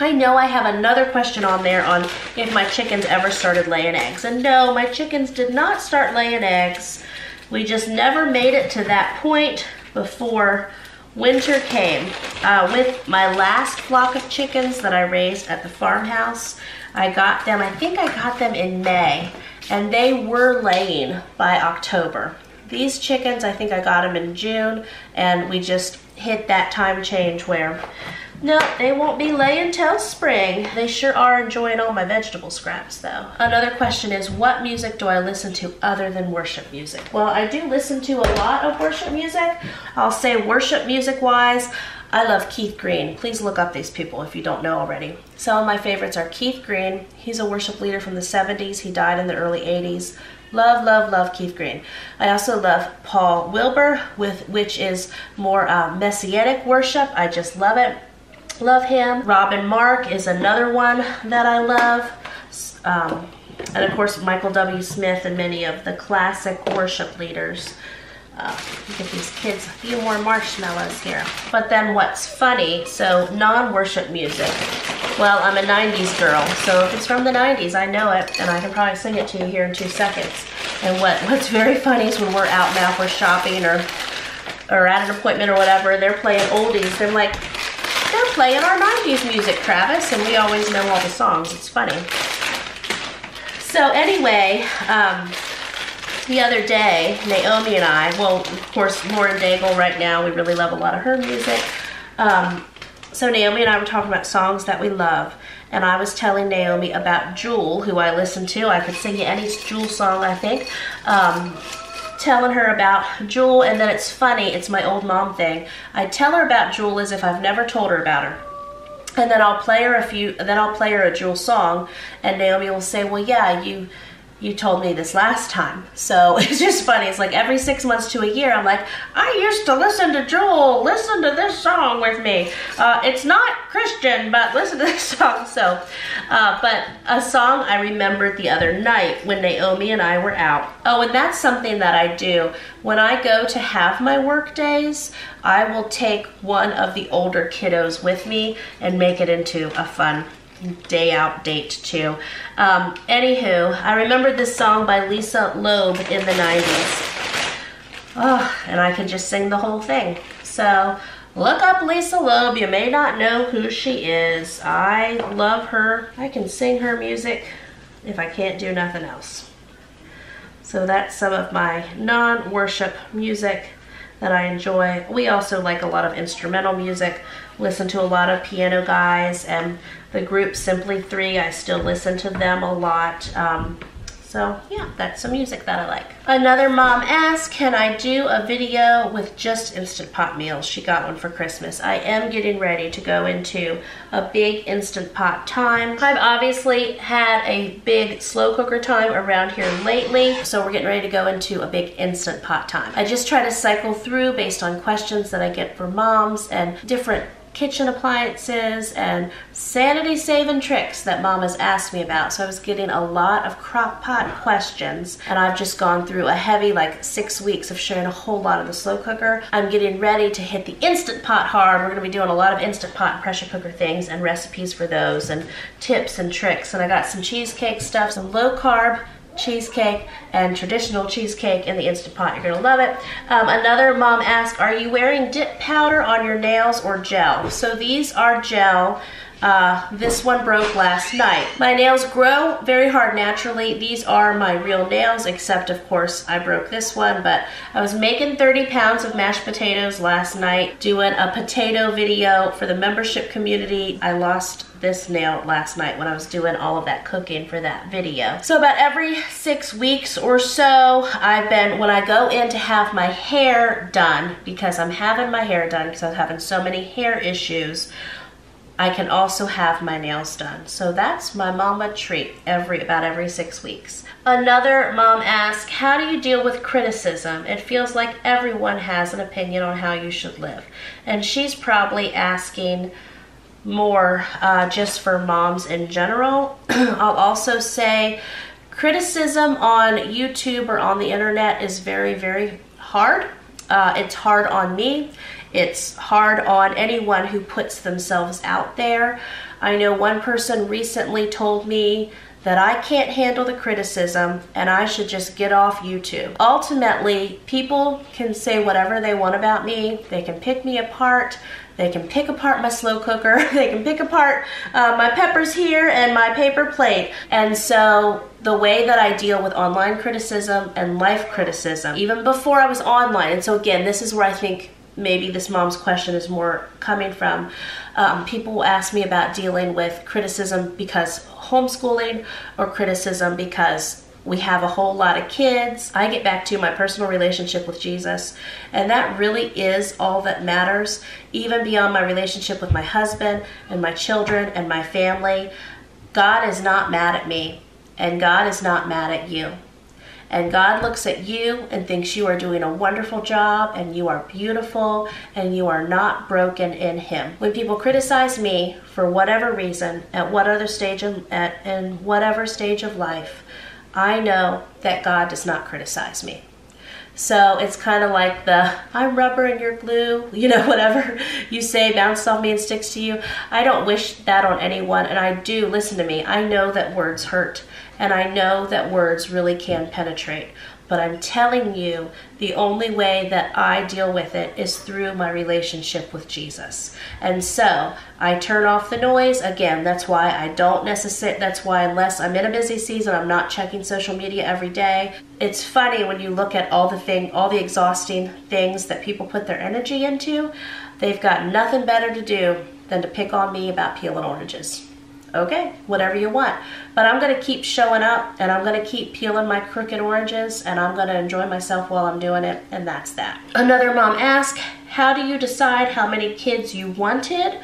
I know I have another question on there on if my chickens ever started laying eggs. And no, my chickens did not start laying eggs. We just never made it to that point before winter came. With my last flock of chickens that I raised at the farmhouse, I got them, I think I got them in May, and they were laying by October. These chickens, I think I got them in June, and we just hit that time change where, no, they won't be laying till spring. They sure are enjoying all my vegetable scraps though. Another question is, what music do I listen to other than worship music? Well, I do listen to a lot of worship music. I'll say worship music wise, I love Keith Green. Please look up these people if you don't know already. Some of my favorites are Keith Green. He's a worship leader from the 70s. He died in the early 80s. Love, love, love Keith Green. I also love Paul Wilbur, which is more messianic worship. I just love it. Love him. Robin Mark is another one that I love. And of course, Michael W. Smith and many of the classic worship leaders. Give these kids a few more marshmallows here. But then what's funny, so non-worship music. Well, I'm a 90s girl, so if it's from the 90s, I know it, and I can probably sing it to you here in 2 seconds. And what's very funny is when we're out now for shopping or at an appointment or whatever, they're playing oldies. They're like, they're playing our 90s music, Travis, and we always know all the songs. It's funny. So anyway, the other day, Naomi and I, well, of course, Lauren Daigle right now, we really love a lot of her music. So Naomi and I were talking about songs that we love, and I was telling Naomi about Jewel, who I listen to. I could sing you any Jewel song, I think. Telling her about Jewel, and then it's funny, it's my old mom thing. I tell her about Jewel as if I've never told her about her. And then I'll play her a Jewel song, and Naomi will say, well, yeah, you told me this last time. So it's just funny. It's like every 6 months to a year, I'm like, I used to listen to Jewel. Listen to this song with me. It's not Christian, but listen to this song. So, but a song I remembered the other night when Naomi and I were out. Oh, and that's something that I do. When I go to have my work days, I will take one of the older kiddos with me and make it into a fun day out date too. Anywho, I remembered this song by Lisa Loeb in the 90s. Oh, and I could just sing the whole thing. So look up Lisa Loeb. You may not know who she is. I love her. I can sing her music if I can't do nothing else. So that's some of my non-worship music that I enjoy. We also like a lot of instrumental music, listen to a lot of Piano Guys and the group Simply Three. I still listen to them a lot. So yeah, that's some music that I like. Another mom asked, can I do a video with just Instant Pot meals? She got one for Christmas. I am getting ready to go into a big Instant Pot time. I've obviously had a big slow cooker time around here lately, so we're getting ready to go into a big Instant Pot time. I just try to cycle through based on questions that I get for moms and different kitchen appliances and sanity-saving tricks that mom has asked me about. So I was getting a lot of crock pot questions, and I've just gone through a heavy like 6 weeks of sharing a whole lot of the slow cooker. I'm getting ready to hit the Instant Pot hard. We're gonna be doing a lot of Instant Pot and pressure cooker things and recipes for those and tips and tricks. And I got some cheesecake stuff, some low-carb cheesecake and traditional cheesecake in the Instant Pot. You're gonna love it. Another mom asked, are you wearing dip powder on your nails or gel? So these are gel. This one broke last night. My nails grow very hard naturally. These are my real nails, except of course I broke this one, but I was making 30 pounds of mashed potatoes last night, doing a potato video for the membership community. I lost this nail last night when I was doing all of that cooking for that video. So about every 6 weeks or so, when I go in to have my hair done, because I'm having my hair done because I'm having so many hair issues, I can also have my nails done. So that's my mama treat about every 6 weeks. Another mom asked, how do you deal with criticism? It feels like everyone has an opinion on how you should live. And she's probably asking more just for moms in general. I'll also say criticism on YouTube or on the internet is very, very hard. It's hard on me. It's hard on anyone who puts themselves out there. I know one person recently told me that I can't handle the criticism and I should just get off YouTube. Ultimately, people can say whatever they want about me. They can pick me apart. They can pick apart my slow cooker. They can pick apart my peppers here and my paper plate. And so the way that I deal with online criticism and life criticism, even before I was online, and so again, this is where I think maybe this mom's question is more coming from. People will ask me about dealing with criticism because homeschooling or criticism because we have a whole lot of kids. I get back to my personal relationship with Jesus, and that really is all that matters, even beyond my relationship with my husband and my children and my family. God is not mad at me, and God is not mad at you. And God looks at you and thinks you are doing a wonderful job, and you are beautiful, and you are not broken in Him. When people criticize me for whatever reason, in whatever stage of life, I know that God does not criticize me. So it's kind of like I'm rubber and you're glue, you know, whatever you say bounced off me and sticks to you. I don't wish that on anyone, and I do, listen to me, I know that words hurt, and I know that words really can penetrate. But I'm telling you, the only way that I deal with it is through my relationship with Jesus. And so I turn off the noise. Again, that's why I don't necessarily, that's why unless I'm in a busy season, I'm not checking social media every day. It's funny when you look at all the exhausting things that people put their energy into, they've got nothing better to do than to pick on me about peeling oranges. Okay, whatever you want. But I'm gonna keep showing up, and I'm gonna keep peeling my crooked oranges, and I'm gonna enjoy myself while I'm doing it, and that's that. Another mom asked, how do you decide how many kids you wanted?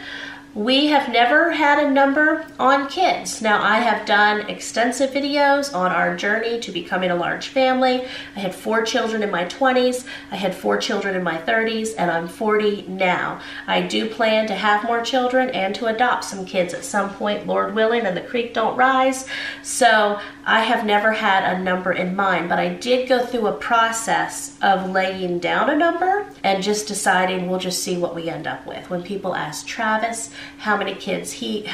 We have never had a number on kids. Now, I have done extensive videos on our journey to becoming a large family. I had 4 children in my 20s. I had 4 children in my 30s, and I'm 40 now. I do plan to have more children and to adopt some kids at some point, Lord willing, and the creek don't rise. So I have never had a number in mind, but I did go through a process of laying down a number and just deciding we'll just see what we end up with. When people ask Travis, how many kids he's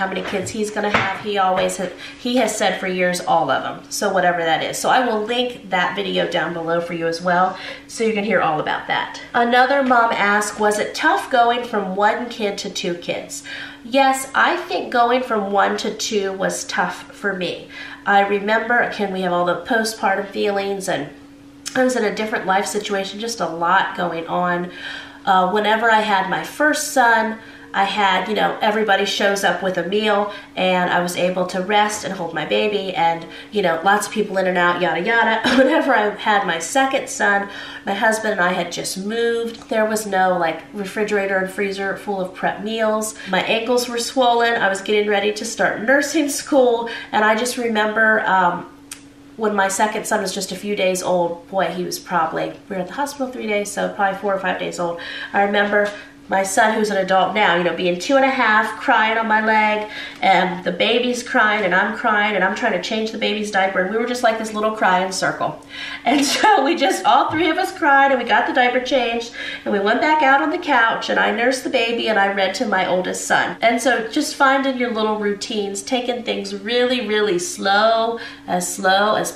gonna have, he has said for years all of them, so whatever that is. So I will link that video down below for you as well, so you can hear all about that. Another mom asked, was it tough going from 1 kid to 2 kids? Yes, I think going from 1 to 2 was tough for me. I remember, again, we have all the postpartum feelings, and I was in a different life situation, just a lot going on. Whenever I had my first son, I had, you know, everybody shows up with a meal, and I was able to rest and hold my baby, and, you know, lots of people in and out, yada yada. Whenever I had my second son, my husband and I had just moved. There was no like refrigerator and freezer full of prep meals. My ankles were swollen. I was getting ready to start nursing school, and I just remember when my second son was just a few days old, boy, he was probably, we were at the hospital 3 days, so probably 4 or 5 days old. I remember my son, who's an adult now, you know, being 2 and a half, crying on my leg, and the baby's crying, and I'm trying to change the baby's diaper, and we were just like this little crying circle. And so we just, all 3 of us cried, and we got the diaper changed, and we went back out on the couch, and I nursed the baby, and I read to my oldest son. And so just finding your little routines, taking things really, really slow as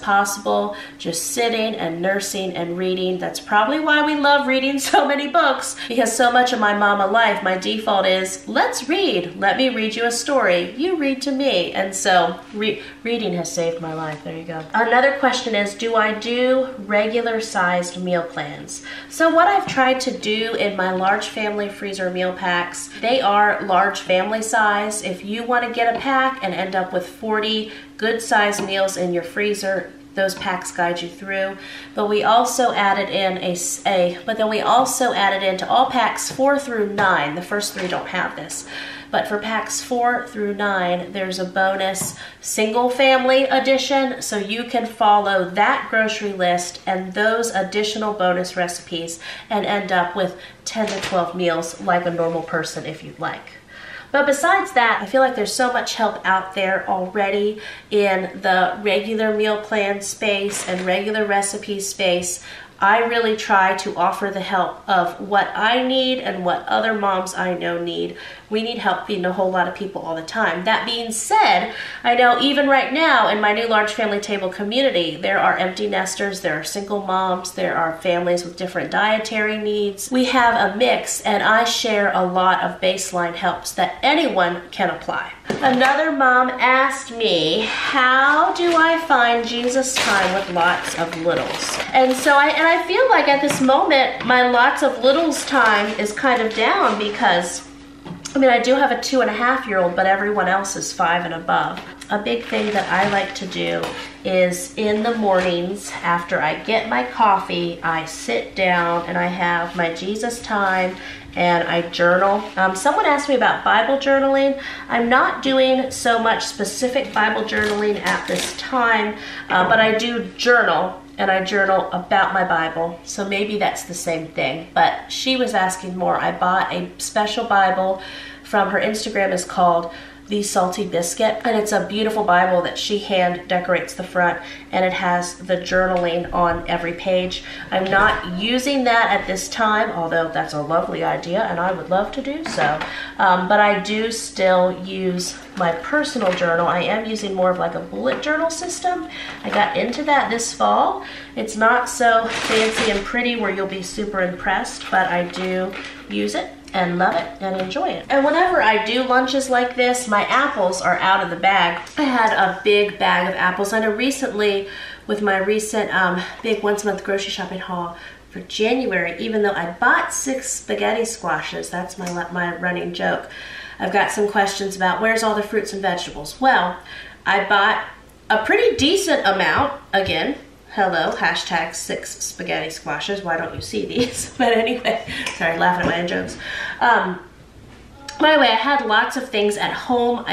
possible, just sitting and nursing and reading. That's probably why we love reading so many books, because so much of my mama life, my default is, let's read. Let me read you a story. You read to me. And so reading has saved my life. There you go. Another question is, do I do regular sized meal plans? So what I've tried to do in my large family freezer meal packs, they are large family size. If you want to get a pack and end up with 40 good sized meals in your freezer, those packs guide you through. But we also added in to all packs 4 through 9, the first 3 don't have this, but for packs 4 through 9, there's a bonus single family edition, so you can follow that grocery list and those additional bonus recipes and end up with 10 to 12 meals like a normal person if you'd like. But besides that, I feel like there's so much help out there already in the regular meal plan space and regular recipe space. I really try to offer the help of what I need and what other moms I know need. We need help feeding a whole lot of people all the time. That being said, I know even right now in my new Large Family Table community, there are empty nesters, there are single moms, there are families with different dietary needs. We have a mix, and I share a lot of baseline helps that anyone can apply. Another mom asked me, how do I find Jesus time with lots of littles? And so I feel like at this moment, my lots of littles time is kind of down because I mean, I do have a 2.5-year-old, but everyone else is 5 and above. A big thing that I like to do is in the mornings after I get my coffee, I sit down and I have my Jesus time and I journal. Someone asked me about Bible journaling. I'm not doing so much specific Bible journaling at this time, but I do journal. And I journal about my Bible, so maybe that's the same thing. But she was asking more. I bought a special Bible from her Instagram. It's called The Salty Biscuit, and it's a beautiful Bible that she hand decorates the front, and it has the journaling on every page. I'm not using that at this time, although that's a lovely idea, and I would love to do so. But I do still use my personal journal. I am using more of like a bullet journal system. I got into that this fall. It's not so fancy and pretty where you'll be super impressed, but I do use it and love it and enjoy it. And whenever I do lunches like this, my apples are out of the bag. I had a big bag of apples. I know recently with my recent big once-a-month grocery shopping haul, for January, even though I bought 6 spaghetti squashes, that's my running joke. I've got some questions about where's all the fruits and vegetables. Well, I bought a pretty decent amount, again, hello, hashtag 6 spaghetti squashes, why don't you see these? But anyway, sorry, laughing at my own jokes. By the way, I had lots of things at home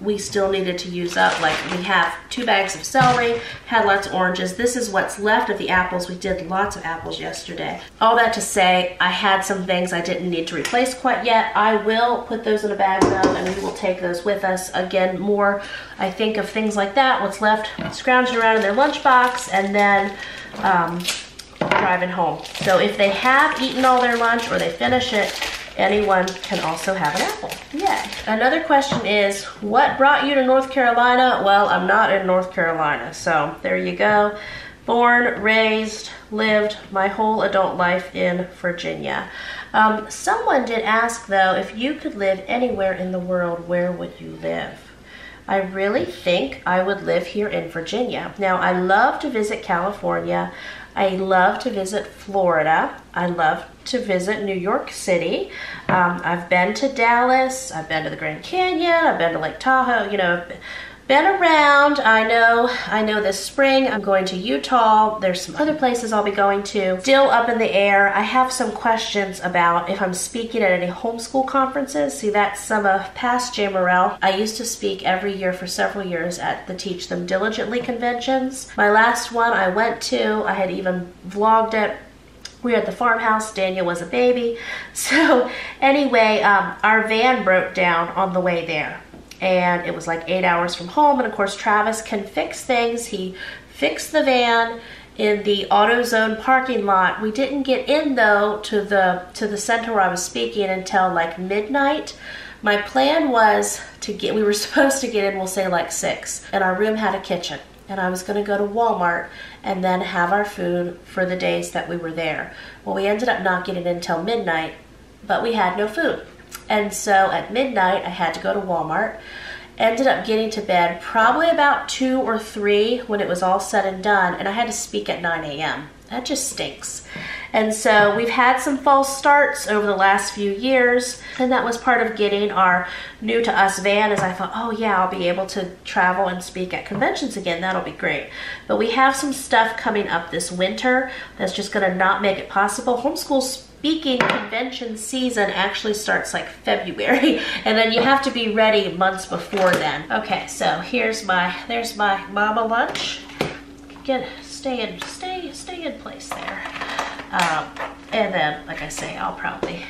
we still needed to use up. Like we have 2 bags of celery, had lots of oranges. This is what's left of the apples. We did lots of apples yesterday. All that to say, I had some things I didn't need to replace quite yet. I will put those in a bag though, and we will take those with us. Again, more, I think of things like that, what's left, scrounging around in their lunchbox, and then driving home. So if they have eaten all their lunch or they finish it, anyone can also have an apple. Yeah. Another question is, what brought you to North Carolina? Well, I'm not in North Carolina, so there you go. Born, raised, lived my whole adult life in Virginia. Someone did ask though, if you could live anywhere in the world, where would you live? I really think I would live here in Virginia. Now, I love to visit California. I love to visit Florida. I love to visit New York City. I've been to Dallas. I've been to the Grand Canyon. I've been to Lake Tahoe. You know, been around. I know this spring I'm going to Utah. There's some other places I'll be going to. Still up in the air. I have some questions about if I'm speaking at any homeschool conferences. See, that's some of past Jamerrill. I used to speak every year for several years at the Teach Them Diligently conventions. My last one I went to, I had even vlogged it. We were at the farmhouse, Daniel was a baby. So anyway, our van broke down on the way there. And it was like 8 hours from home, and of course Travis can fix things. He fixed the van in the AutoZone parking lot. We didn't get in though to the center where I was speaking until like midnight. My plan was we were supposed to get in, we'll say like 6, and our room had a kitchen, and I was gonna go to Walmart and then have our food for the days that we were there. Well, we ended up not getting in until midnight, but we had no food. And so at midnight, I had to go to Walmart. Ended up getting to bed probably about 2 or 3 when it was all said and done, and I had to speak at 9 a.m. That just stinks. And so we've had some false starts over the last few years, and that was part of getting our new to us van, is I thought, oh yeah, I'll be able to travel and speak at conventions again. That'll be great. But we have some stuff coming up this winter that's just gonna not make it possible. Homeschool speaking convention season actually starts like February, and then you have to be ready months before then. Okay, so there's my mama lunch. Get, stay in place there. And then, like I say, I'll probably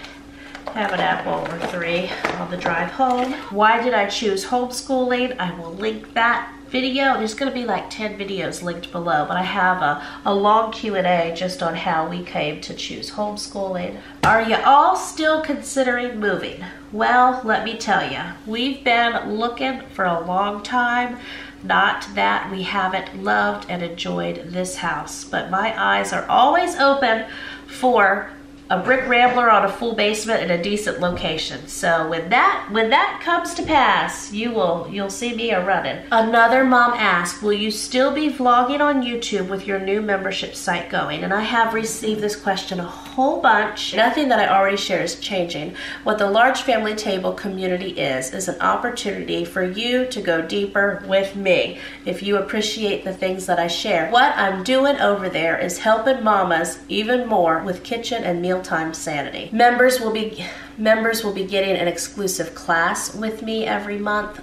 have an apple or 3 on the drive home. Why did I choose homeschooling? I will link that video. There's going to be like 10 videos linked below, but I have a long Q&A just on how we came to choose homeschooling. Are you all still considering moving? Well, let me tell you, we've been looking for a long time. Not that we haven't loved and enjoyed this house, but my eyes are always open for a brick rambler on a full basement in a decent location. So when that comes to pass, you'll see me a-running. Another mom asked, will you still be vlogging on YouTube with your new membership site going? And I have received this question a whole bunch. Nothing that I already share is changing. What the Large Family Table community is an opportunity for you to go deeper with me if you appreciate the things that I share. What I'm doing over there is helping mamas even more with kitchen and meal time sanity. Members will be getting an exclusive class with me every month.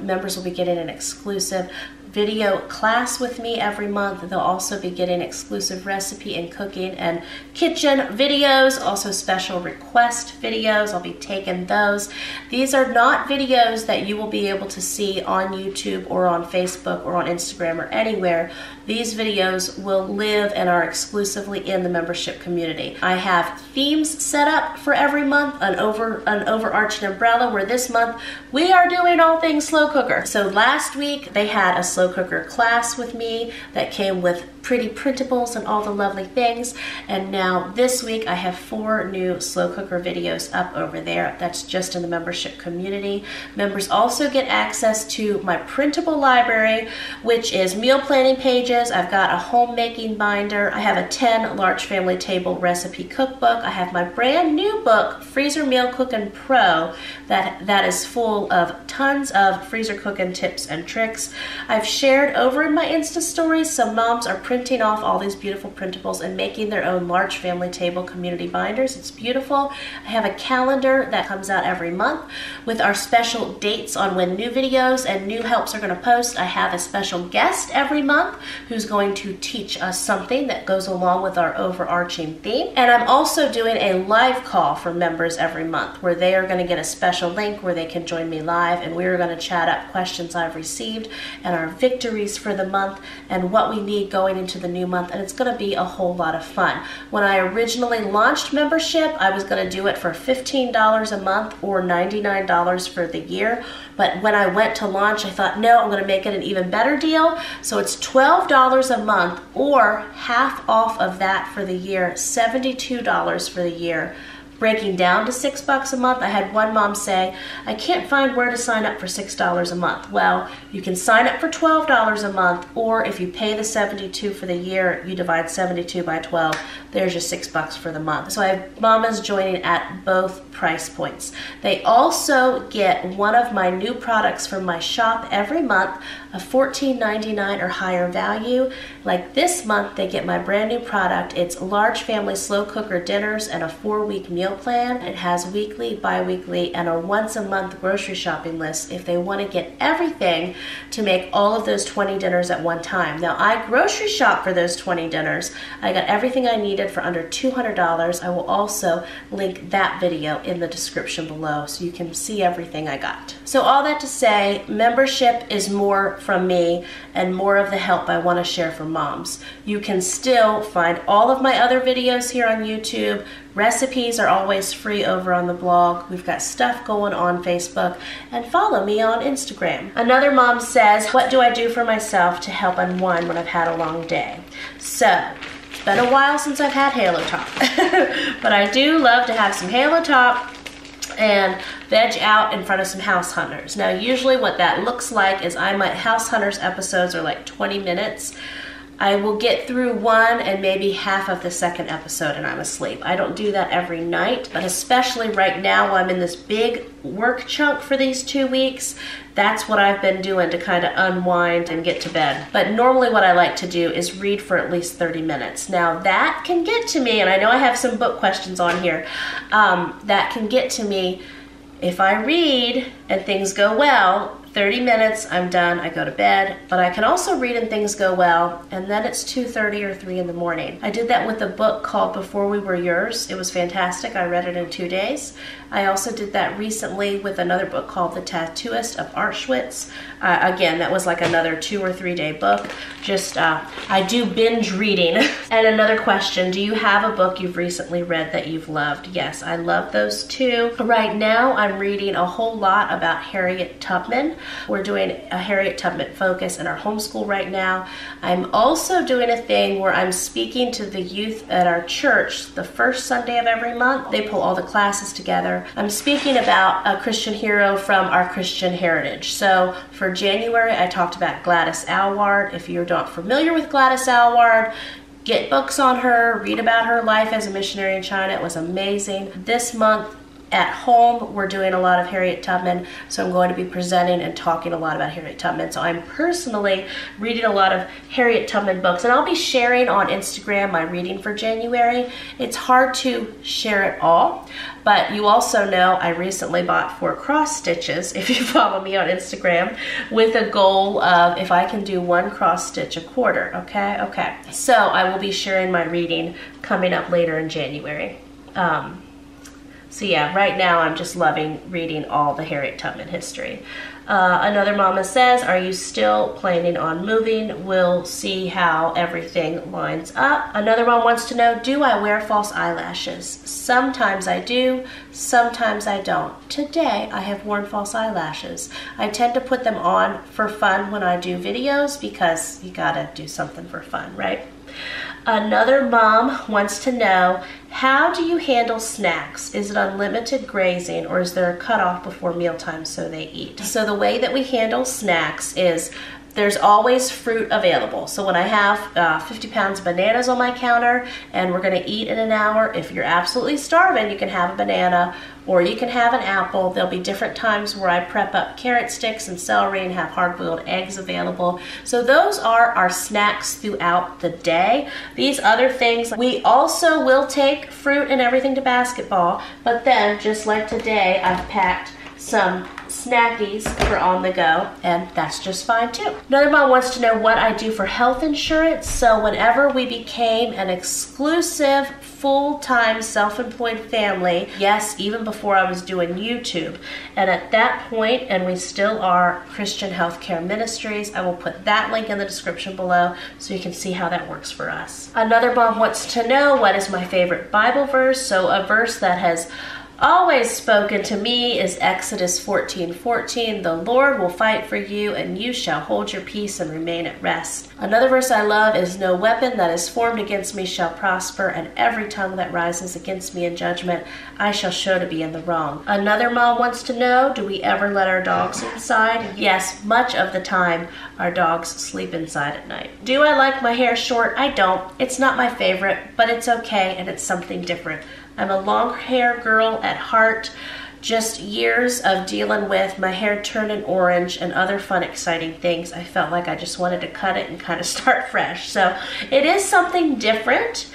Members will be getting an exclusive video class with me every month. They'll also be getting exclusive recipe and cooking and kitchen videos, also special request videos. I'll be taking those. These are not videos that you will be able to see on YouTube or on Facebook or on Instagram or anywhere. These videos will live and are exclusively in the membership community. I have themes set up for every month, an overarching umbrella, where this month we are doing all things slow cooker. So last week they had a slow cooker class with me that came with pretty printables and all the lovely things, and now this week I have 4 new slow cooker videos up over there. That's just in the membership community. Members also get access to my printable library, which is meal planning pages. I've got a homemaking binder. I have a 10 Large Family Table recipe cookbook. I have my brand new book, Freezer Meal Cooking Pro, that is full of tons of freezer cooking tips and tricks. I've shared over in my Insta stories, some moms are printing off all these beautiful printables and making their own Large Family Table community binders. It's beautiful. I have a calendar that comes out every month with our special dates on when new videos and new helps are going to post. I have a special guest every month who's going to teach us something that goes along with our overarching theme. And I'm also doing a live call for members every month where they are going to get a special link where they can join me live, and we're going to chat up questions I've received and our victories for the month and what we need going into the new month, and it's going to be a whole lot of fun. When I originally launched membership, I was going to do it for $15 a month or $99 for the year, but when I went to launch, I thought, no, I'm going to make it an even better deal, so it's $12 a month or half off of that for the year, $72 for the year, breaking down to $6 a month. I had one mom say, I can't find where to sign up for $6 a month. Well, you can sign up for $12 a month, or if you pay the $72 for the year, you divide 72 by 12, there's your $6 for the month. So I have mamas joining at both price points. They also get one of my new products from my shop every month, a $14.99 or higher value. Like this month, they get my brand new product. It's Large Family Slow Cooker Dinners and a 4-week meal plan. It has weekly, bi-weekly, and a once a month grocery shopping list if they want to get everything to make all of those 20 dinners at one time. Now I grocery shop for those 20 dinners. I got everything I needed for under $200. I will also link that video in the description below so you can see everything I got. So all that to say, membership is more from me and more of the help I want to share for moms. You can still find all of my other videos here on YouTube. Recipes are always free over on the blog. We've got stuff going on Facebook, and follow me on Instagram. Another mom says, what do I do for myself to help unwind when I've had a long day? So It's been a while since I've had Halo Top, but I do love to have some Halo Top and veg out in front of some House Hunters. Now, usually what that looks like is I might, House Hunters episodes are like 20 minutes. I will get through one and maybe half of the second episode and I'm asleep. I don't do that every night, but especially right now I'm in this big work chunk for these 2 weeks. That's what I've been doing to kind of unwind and get to bed. But normally what I like to do is read for at least 30 minutes. Now that can get to me, and I know I have some book questions on here, that can get to me if I read and things go well, 30 minutes, I'm done, I go to bed. But I can also read and things go well, and then it's 2:30 or 3 in the morning. I did that with a book called Before We Were Yours. It was fantastic, I read it in 2 days. I also did that recently with another book called The Tattooist of Auschwitz. Again, that was like another 2 or 3 day book. Just, I do binge reading. And another question, do you have a book you've recently read that you've loved? Yes, I love those too. Right now, I'm reading a whole lot about Harriet Tubman. We're doing a Harriet Tubman focus in our homeschool right now. I'm also doing a thing where I'm speaking to the youth at our church the first Sunday of every month. They pull all the classes together. I'm speaking about a Christian hero from our Christian heritage. So for January, I talked about Gladys Alward. If you're not familiar with Gladys Alward, get books on her, read about her life as a missionary in China. It was amazing. This month, at home, we're doing a lot of Harriet Tubman, so I'm going to be presenting and talking a lot about Harriet Tubman. So I'm personally reading a lot of Harriet Tubman books, and I'll be sharing on Instagram my reading for January. It's hard to share it all, but you also know I recently bought 4 cross stitches, if you follow me on Instagram, with a goal of if I can do 1 cross stitch a quarter, okay? Okay, so I will be sharing my reading coming up later in January. So yeah, right now I'm just loving reading all the Harriet Tubman history. Another mama says, are you still planning on moving? We'll see how everything lines up. Another one wants to know, do I wear false eyelashes? Sometimes I do, sometimes I don't. Today I have worn false eyelashes. I tend to put them on for fun when I do videos because you gotta do something for fun, right? Another mom wants to know, how do you handle snacks? Is it unlimited grazing or is there a cutoff before mealtime so they eat? So the way that we handle snacks is there's always fruit available. So when I have 50 pounds of bananas on my counter and we're gonna eat in an hour, if you're absolutely starving, you can have a banana or you can have an apple. There'll be different times where I prep up carrot sticks and celery and have hard-boiled eggs available. So those are our snacks throughout the day. These other things, we also will take fruit and everything to basketball, but then just like today, I've packed some snackies for on the go, and that's just fine too. Another mom wants to know what I do for health insurance. So whenever we became an exclusive full-time self-employed family, yes, even before I was doing YouTube, and at that point, and we still are, Christian Healthcare Ministries. I will put that link in the description below so you can see how that works for us. Another mom wants to know what is my favorite Bible verse. So a verse that has always spoken to me is Exodus 14:14. The Lord will fight for you and you shall hold your peace and remain at rest. Another verse I love is no weapon that is formed against me shall prosper, and every tongue that rises against me in judgment I shall show to be in the wrong. Another mom wants to know, do we ever let our dogs inside? Yes, much of the time our dogs sleep inside at night. Do I like my hair short? I don't. It's not my favorite, but it's okay and it's something different. I'm a long hair girl at heart. Just years of dealing with my hair turning orange and other fun, exciting things. I felt like I just wanted to cut it and kind of start fresh. So it is something different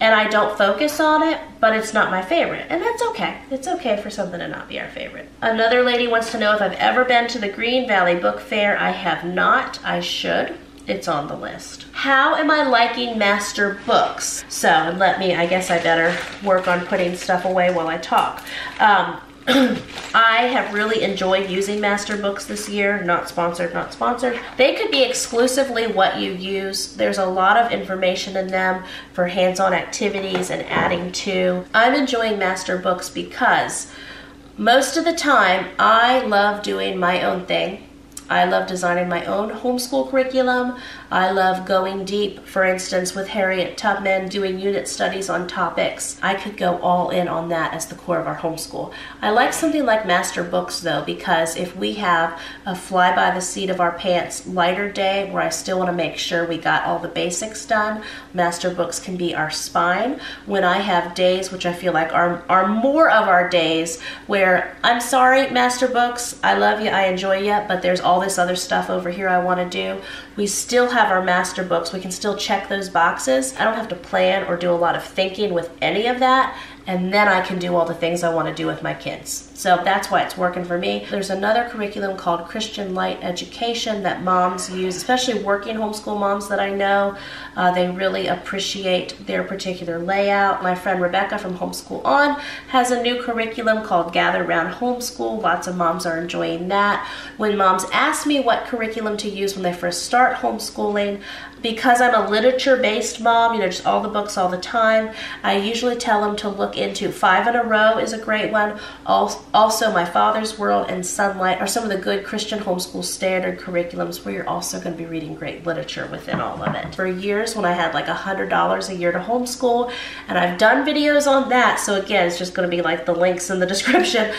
and I don't focus on it, but it's not my favorite. And that's okay. It's okay for something to not be our favorite. Another lady wants to know if I've ever been to the Green Valley Book Fair. I have not. I should. It's on the list. How am I liking Master Books? So let me, I guess I better work on putting stuff away while I talk. I have really enjoyed using Master Books this year. Not sponsored, not sponsored. They could be exclusively what you use. There's a lot of information in them for hands-on activities and adding to. I'm enjoying Master Books because most of the time I love doing my own thing. I love designing my own homeschool curriculum. I love going deep, for instance, with Harriet Tubman, doing unit studies on topics. I could go all in on that as the core of our homeschool. I like something like Master Books, though, because if we have a fly by the seat of our pants lighter day where I still want to make sure we got all the basics done, Master Books can be our spine. When I have days, which I feel like are more of our days, where I'm sorry, Master Books, I love you, I enjoy you, but there's all this other stuff over here I want to do, we still have our Master Books. We can still check those boxes. I don't have to plan or do a lot of thinking with any of that, and then I can do all the things I want to do with my kids. So that's why it's working for me. There's another curriculum called Christian Light Education that moms use, especially working homeschool moms that I know. They really appreciate their particular layout. My friend Rebecca from Homeschool On has a new curriculum called Gather Round Homeschool. Lots of moms are enjoying that. When moms ask me what curriculum to use when they first start homeschooling, because I'm a literature-based mom, you know, just all the books all the time, I usually tell them to look into Five in a Row is a great one. Also, My Father's World and Sunlight are some of the good Christian homeschool standard curriculums where you're also going to be reading great literature within all of it. For years, when I had like $100 a year to homeschool, and I've done videos on that, so again, it's just going to be like the links in the description.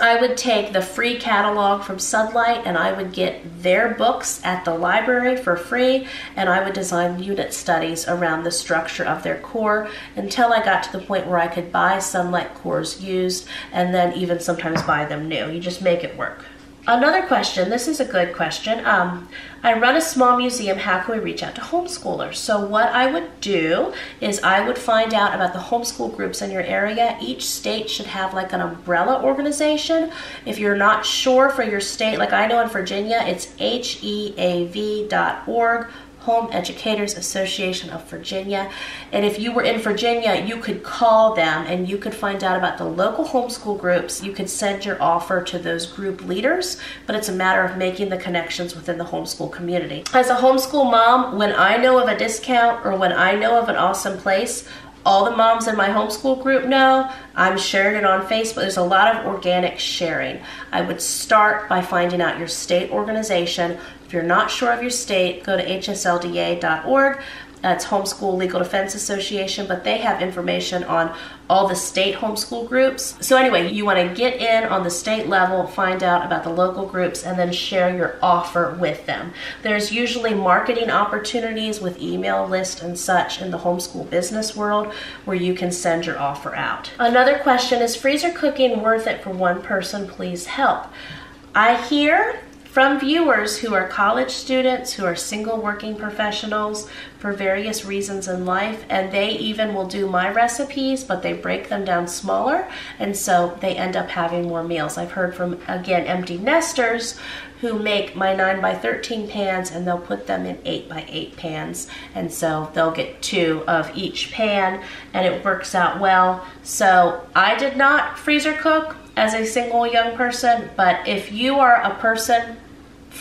I would take the free catalog from Sunlight and I would get their books at the library for free, and I would design unit studies around the structure of their core until I got to the point where I could buy Sunlight cores used, and then even sometimes buy them new. You just make it work. Another question, this is a good question. I run a small museum, how can we reach out to homeschoolers? So what I would do is I would find out about the homeschool groups in your area. Each state should have like an umbrella organization. If you're not sure for your state, like I know in Virginia, it's heav.org. Home Educators Association of Virginia. And if you were in Virginia, you could call them and you could find out about the local homeschool groups. You could send your offer to those group leaders, but it's a matter of making the connections within the homeschool community. As a homeschool mom, when I know of a discount or when I know of an awesome place, all the moms in my homeschool group know. I'm sharing it on Facebook. There's a lot of organic sharing. I would start by finding out your state organization. If you're not sure of your state, go to hslda.org. That's Homeschool Legal Defense Association, but they have information on all the state homeschool groups. So anyway, you want to get in on the state level, find out about the local groups, and then share your offer with them. There's usually marketing opportunities with email lists and such in the homeschool business world where you can send your offer out. Another question is, freezer cooking worth it for one person? Please help. I hear from viewers who are college students, who are single working professionals for various reasons in life, and they even will do my recipes, but they break them down smaller, and so they end up having more meals. I've heard from, again, empty nesters who make my 9x13 pans and they'll put them in 8x8 pans, and so they'll get 2 of each pan and it works out well. So I did not freezer cook as a single young person, but if you are a person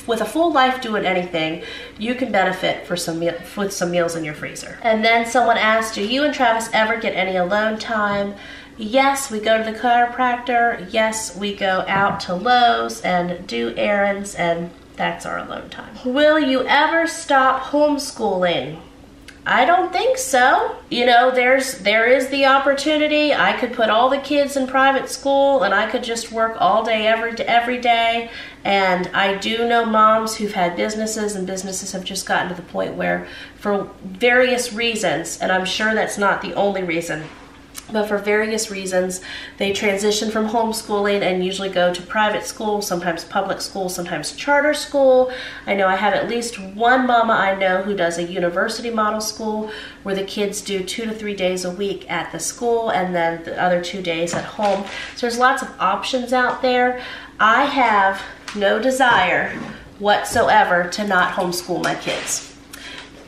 with a full life doing anything, you can benefit with some meals in your freezer. And then someone asked, do you and Travis ever get any alone time? Yes, we go to the chiropractor. Yes, we go out to Lowe's and do errands, and that's our alone time. Will you ever stop homeschooling? I don't think so. You know, there is the opportunity. I could put all the kids in private school and I could just work all day every day. And I do know moms who've had businesses, and businesses have just gotten to the point where, for various reasons, and I'm sure that's not the only reason, but for various reasons, they transition from homeschooling and usually go to private school, sometimes public school, sometimes charter school. I know I have at least one mama I know who does a university model school where the kids do 2 to 3 days a week at the school and then the other 2 days at home. So there's lots of options out there. I have no desire whatsoever to not homeschool my kids.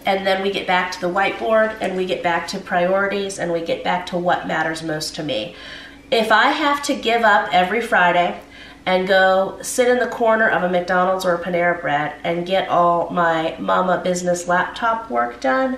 And then we get back to the whiteboard and we get back to priorities and we get back to what matters most to me. If I have to give up every Friday and go sit in the corner of a McDonald's or a Panera Bread and get all my mama business laptop work done,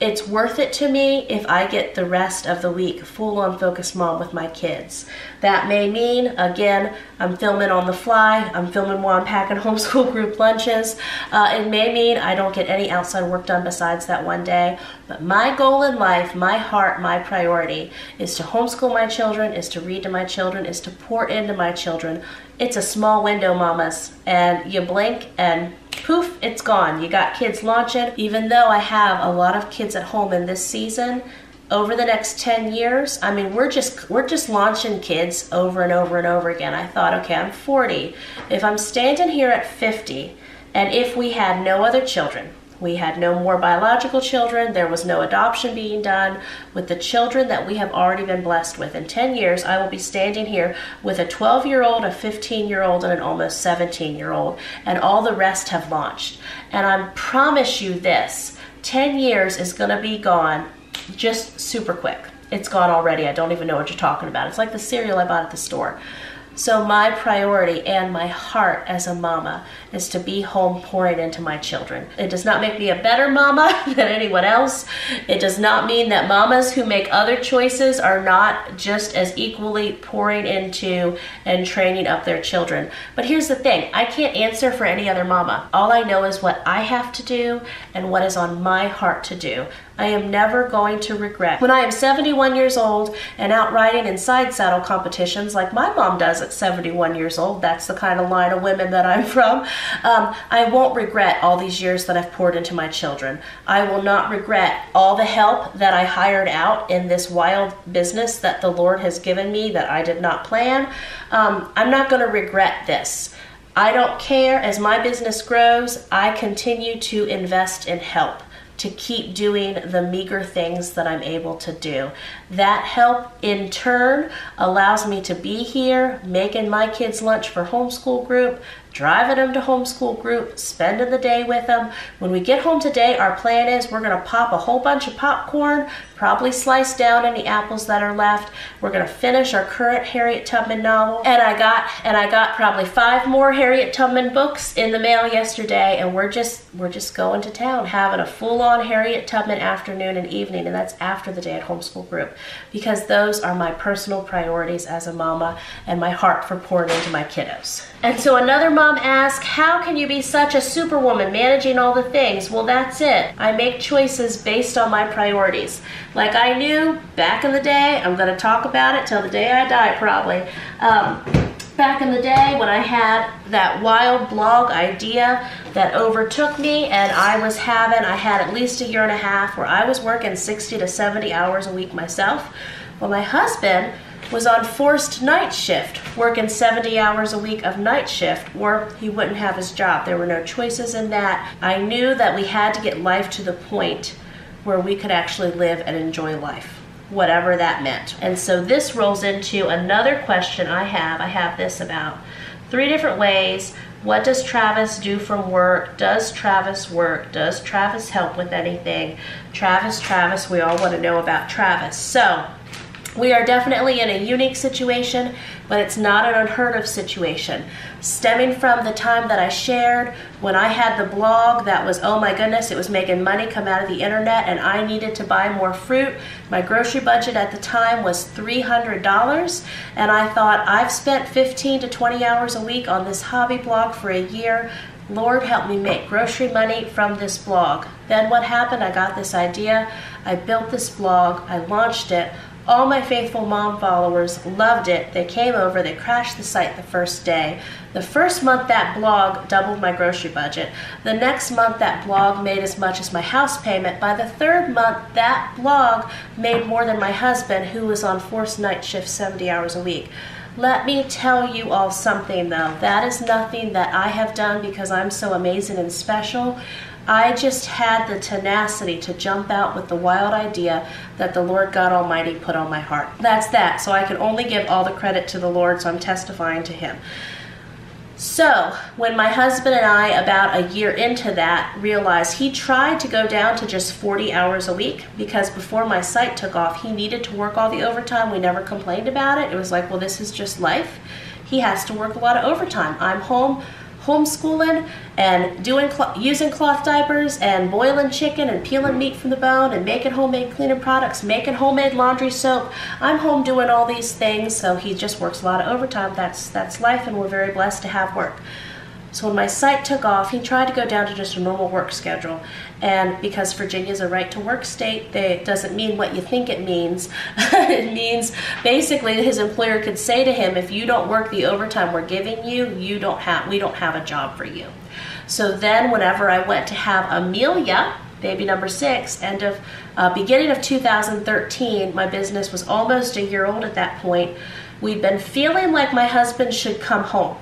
it's worth it to me if I get the rest of the week full on focused mom with my kids. That may mean, again, I'm filming on the fly, I'm filming while I'm packing homeschool group lunches. It may mean I don't get any outside work done besides that one day. But my goal in life, my heart, my priority is to homeschool my children, is to read to my children, is to pour into my children. It's a small window, mamas, and you blink and poof, it's gone. You got kids launching. Even though I have a lot of kids at home in this season, over the next 10 years, I mean, we're just launching kids over and over and over again. I thought, okay, I'm 40. If I'm standing here at 50, and if we had no other children, we had no more biological children, there was no adoption being done, with the children that we have already been blessed with, in 10 years, I will be standing here with a 12-year-old, a 15-year-old, and an almost 17-year-old, and all the rest have launched. And I promise you this, 10 years is gonna be gone just super quick. It's gone already. I don't even know what you're talking about. It's like the cereal I bought at the store. So my priority and my heart as a mama is to be home pouring into my children. It does not make me a better mama than anyone else. It does not mean that mamas who make other choices are not just as equally pouring into and training up their children. But here's the thing, I can't answer for any other mama. All I know is what I have to do and what is on my heart to do. I am never going to regret. When I am 71 years old and out riding in side saddle competitions like my mom does at 71 years old, that's the kind of line of women that I'm from, I won't regret all these years that I've poured into my children. I will not regret all the help that I hired out in this wild business that the Lord has given me that I did not plan. I'm not going to regret this. I don't care. As my business grows, I continue to invest in help, to keep doing the meager things that I'm able to do. That help in turn allows me to be here, making my kids lunch for homeschool group, driving them to homeschool group, spending the day with them. When we get home today, our plan is we're gonna pop a whole bunch of popcorn, probably slice down any apples that are left. We're gonna finish our current Harriet Tubman novel. And I got probably 5 more Harriet Tubman books in the mail yesterday, and we're just going to town, having a full-on Harriet Tubman afternoon and evening, and that's after the day at homeschool group, because those are my personal priorities as a mama and my heart for pouring into my kiddos. And so another mom asked, how can you be such a superwoman managing all the things? Well, that's it. I make choices based on my priorities. Like I knew back in the day, I'm gonna talk about it till the day I die probably. Back in the day when I had that wild blog idea that overtook me, and I had at least a year and a half where I was working 60 to 70 hours a week myself. Well, my husband was on forced night shift, working 70 hours a week of night shift, or he wouldn't have his job. There were no choices in that. I knew that we had to get life to the point where we could actually live and enjoy life, whatever that meant. And so this rolls into another question I have. I have this about 3 different ways. What does Travis do from work? Does Travis work? Does Travis help with anything? Travis, we all want to know about Travis. So, we are definitely in a unique situation, but it's not an unheard of situation. Stemming from the time that I shared, when I had the blog that was, oh my goodness, it was making money come out of the internet and I needed to buy more fruit. My grocery budget at the time was $300, and I thought, I've spent 15 to 20 hours a week on this hobby blog for a year. Lord, help me make grocery money from this blog. Then what happened? I got this idea. I built this blog. I launched it. All my faithful mom followers loved it. They came over, they crashed the site the first day. The first month that blog doubled my grocery budget. The next month that blog made as much as my house payment. By the 3rd month that blog made more than my husband, who was on forced night shift 70 hours a week. Let me tell you all something though, that is nothing that I have done because I'm so amazing and special. I just had the tenacity to jump out with the wild idea that the Lord God Almighty put on my heart. That's that. So I can only give all the credit to the Lord, so I'm testifying to Him. So when my husband and I, about a year into that, realized he tried to go down to just 40 hours a week, because before my site took off, he needed to work all the overtime. We never complained about it. It was like, well, this is just life. He has to work a lot of overtime. I'm home homeschooling and using cloth diapers and boiling chicken and peeling meat from the bone and making homemade cleaning products, making homemade laundry soap. I'm home doing all these things, so he just works a lot of overtime. That's life, and we're very blessed to have work. So when my site took off, he tried to go down to just a normal work schedule. And because Virginia's a right-to-work state, it doesn't mean what you think it means. It means basically that his employer could say to him, if you don't work the overtime we're giving you, we don't have a job for you. So then whenever I went to have Amelia, baby number 6, beginning of 2013, my business was almost a year old at that point. We'd been feeling like my husband should come home.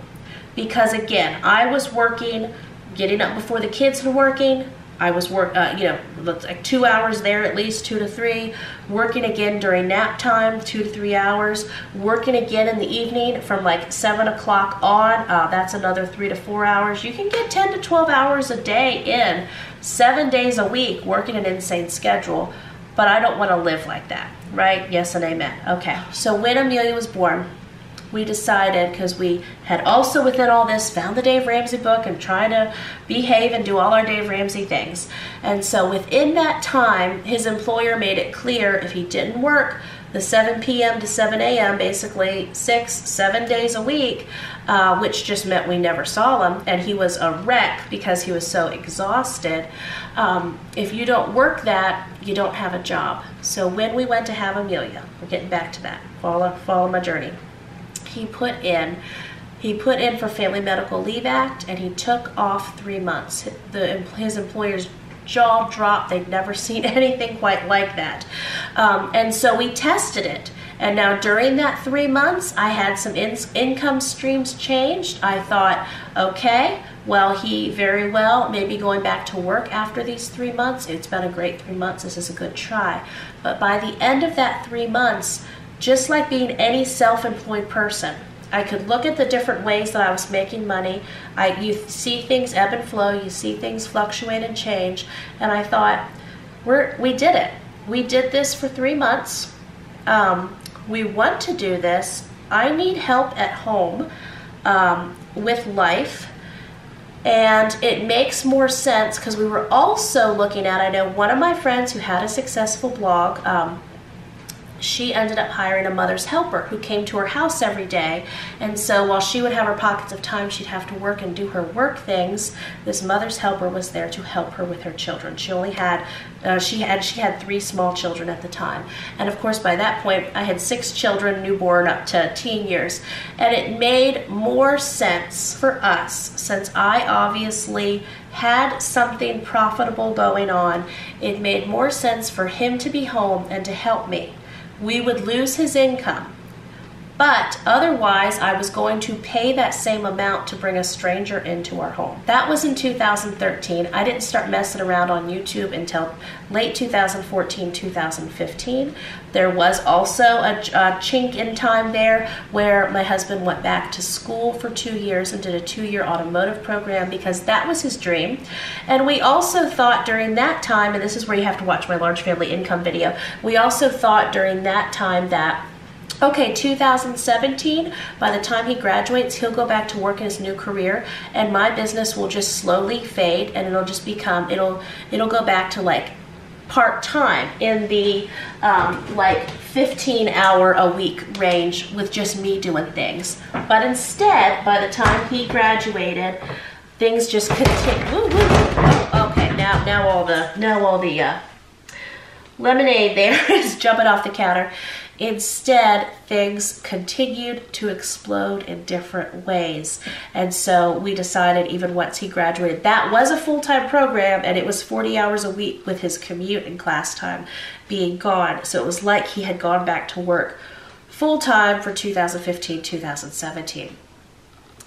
Because again, I was working, getting up before the kids were working. I was you know, like 2 hours there at least, 2 to 3. Working again during nap time, 2 to 3 hours. Working again in the evening from like 7 o'clock on. That's another 3 to 4 hours. You can get 10 to 12 hours a day in, 7 days a week, working an insane schedule. But I don't want to live like that, right? Yes and amen. Okay, so when Amelia was born, we decided, because we had also within all this found the Dave Ramsey book and tried to behave and do all our Dave Ramsey things. And so within that time, his employer made it clear if he didn't work the 7 p.m. to 7 a.m., basically 6, 7 days a week, which just meant we never saw him, and he was a wreck because he was so exhausted. If you don't work that, you don't have a job. So when we went to have Amelia, we're getting back to that, follow my journey. He put in for Family Medical Leave Act, and he took off 3 months. His employer's jaw dropped. They'd never seen anything quite like that. And so we tested it. And now during that 3 months, I had some income streams changed. I thought, okay, well, he very well may be going back to work after these 3 months. It's been a great 3 months. This is a good try. But by the end of that 3 months, just like being any self-employed person, I could look at the different ways that I was making money. You see things ebb and flow, you see things fluctuate and change, and I thought, we did it. We did this for 3 months. We want to do this. I need help at home with life. And it makes more sense because we were also looking at, I know one of my friends who had a successful blog, she ended up hiring a mother's helper who came to her house every day. And so while she would have her pockets of time, she'd have to work and do her work things. This mother's helper was there to help her with her children. She only had, she had 3 small children at the time. And of course, by that point, I had 6 children, newborn up to teen years. And it made more sense for us, since I obviously had something profitable going on. It made more sense for him to be home and to help me. We would lose his income, but otherwise I was going to pay that same amount to bring a stranger into our home. That was in 2013. I didn't start messing around on YouTube until late 2014, 2015. There was also a chink in time there where my husband went back to school for 2 years and did a 2-year automotive program because that was his dream. And we also thought during that time, and this is where you have to watch my large family income video, we also thought during that time that, okay, 2017, by the time he graduates, he'll go back to work in his new career, and my business will just slowly fade, and it'll just become, it'll go back to like part-time in the like 15-hour-a-week range with just me doing things. But instead, by the time he graduated, things just continued. Woo, woo, woo. Oh, okay, now all the lemonade there is jumping off the counter. Instead, things continued to explode in different ways. And so we decided even once he graduated, that was a full-time program, and it was 40 hours a week with his commute and class time being gone. So it was like he had gone back to work full-time for 2015, 2017.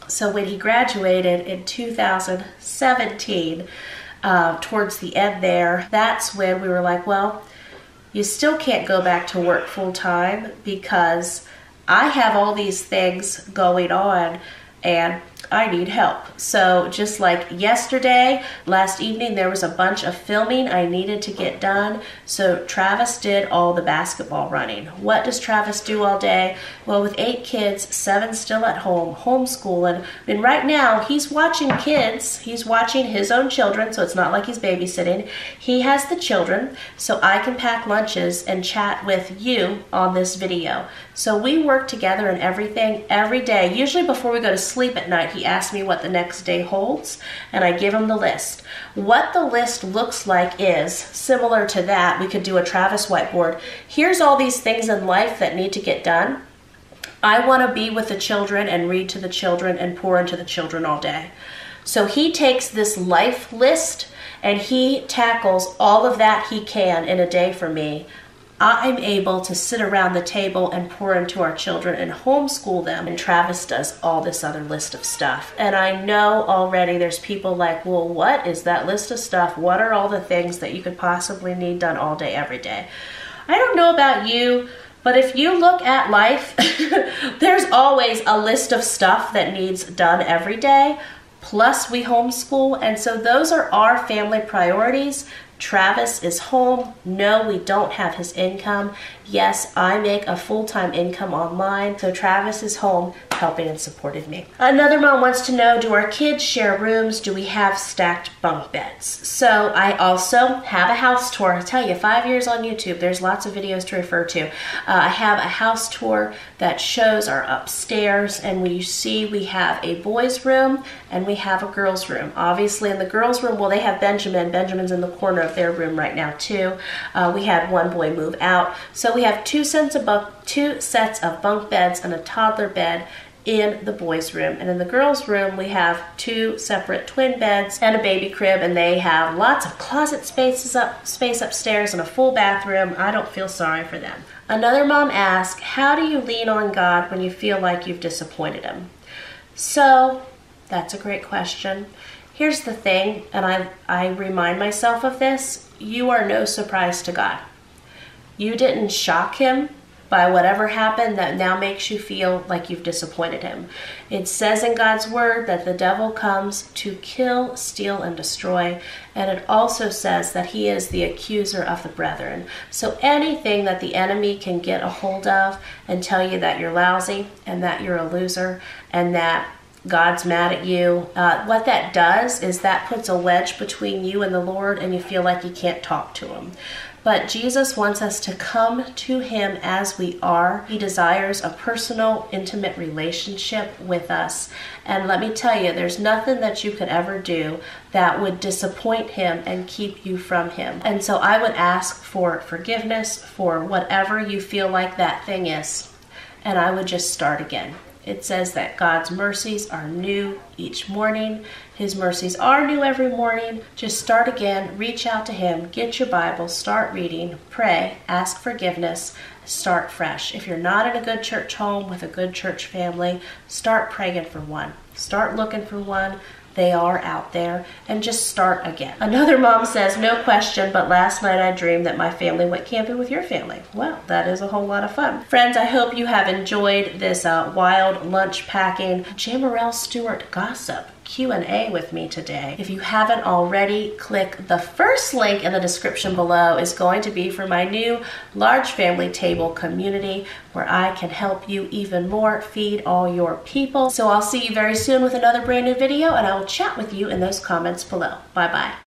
So when he graduated in 2017, towards the end there, that's when we were like, well, you still can't go back to work full-time because I have all these things going on and I need help. So just like yesterday, last evening, there was a bunch of filming I needed to get done. So Travis did all the basketball running. What does Travis do all day? Well, with 8 kids, 7 still at home, homeschooling. I mean, right now he's watching kids. He's watching his own children. So it's not like he's babysitting. He has the children. So I can pack lunches and chat with you on this video. So we work together in everything every day. Usually before we go to sleep at night, he asks me what the next day holds, and I give him the list. What the list looks like is similar to that. We could do a Travis whiteboard. Here's all these things in life that need to get done. I want to be with the children and read to the children and pour into the children all day. So he takes this life list and he tackles all of that he can in a day for me. I'm able to sit around the table and pour into our children and homeschool them. And Travis does all this other list of stuff. And I know already there's people like, well, what is that list of stuff? What are all the things that you could possibly need done all day, every day? I don't know about you, but if you look at life, there's always a list of stuff that needs done every day. Plus we homeschool. And so those are our family priorities. Travis is home. No, we don't have his income. Yes, I make a full-time income online. So Travis is home helping and supporting me. Another mom wants to know, do our kids share rooms? Do we have stacked bunk beds? So I also have a house tour. I tell you, 5 years on YouTube, there's lots of videos to refer to. I have a house tour that shows our upstairs, and we see we have a boys' room and we have a girls' room. Obviously in the girls' room, well, they have Benjamin. Benjamin's in the corner of their room right now too. We had one boy move out. So we have two sets of bunk beds and a toddler bed in the boys' room. And in the girls' room, we have 2 separate twin beds and a baby crib, and they have lots of closet space upstairs and a full bathroom. I don't feel sorry for them. Another mom asked, how do you lean on God when you feel like you've disappointed him? So that's a great question. Here's the thing, and I remind myself of this, you are no surprise to God. You didn't shock him by whatever happened that now makes you feel like you've disappointed him. It says in God's word that the devil comes to kill, steal, and destroy. And it also says that he is the accuser of the brethren. So anything that the enemy can get a hold of and tell you that you're lousy and that you're a loser and that God's mad at you, what that does is that puts a wedge between you and the Lord, and you feel like you can't talk to him. But Jesus wants us to come to him as we are. He desires a personal, intimate relationship with us. And let me tell you, there's nothing that you could ever do that would disappoint him and keep you from him. And so I would ask for forgiveness for whatever you feel like that thing is. And I would just start again. It says that God's mercies are new each morning. His mercies are new every morning. Just start again, reach out to him, get your Bible, start reading, pray, ask forgiveness, start fresh. If you're not in a good church home with a good church family, start praying for one. Start looking for one. They are out there, and just start again. Another mom says, no question, but last night I dreamed that my family went camping with your family. Well, that is a whole lot of fun. Friends, I hope you have enjoyed this wild lunch packing Jamerrill Stewart gossip Q&A with me today. If you haven't already, click the first link in the description below. Is going to be for my new Large Family Table community, where I can help you even more feed all your people. So I'll see you very soon with another brand new video, and I will chat with you in those comments below. Bye-bye.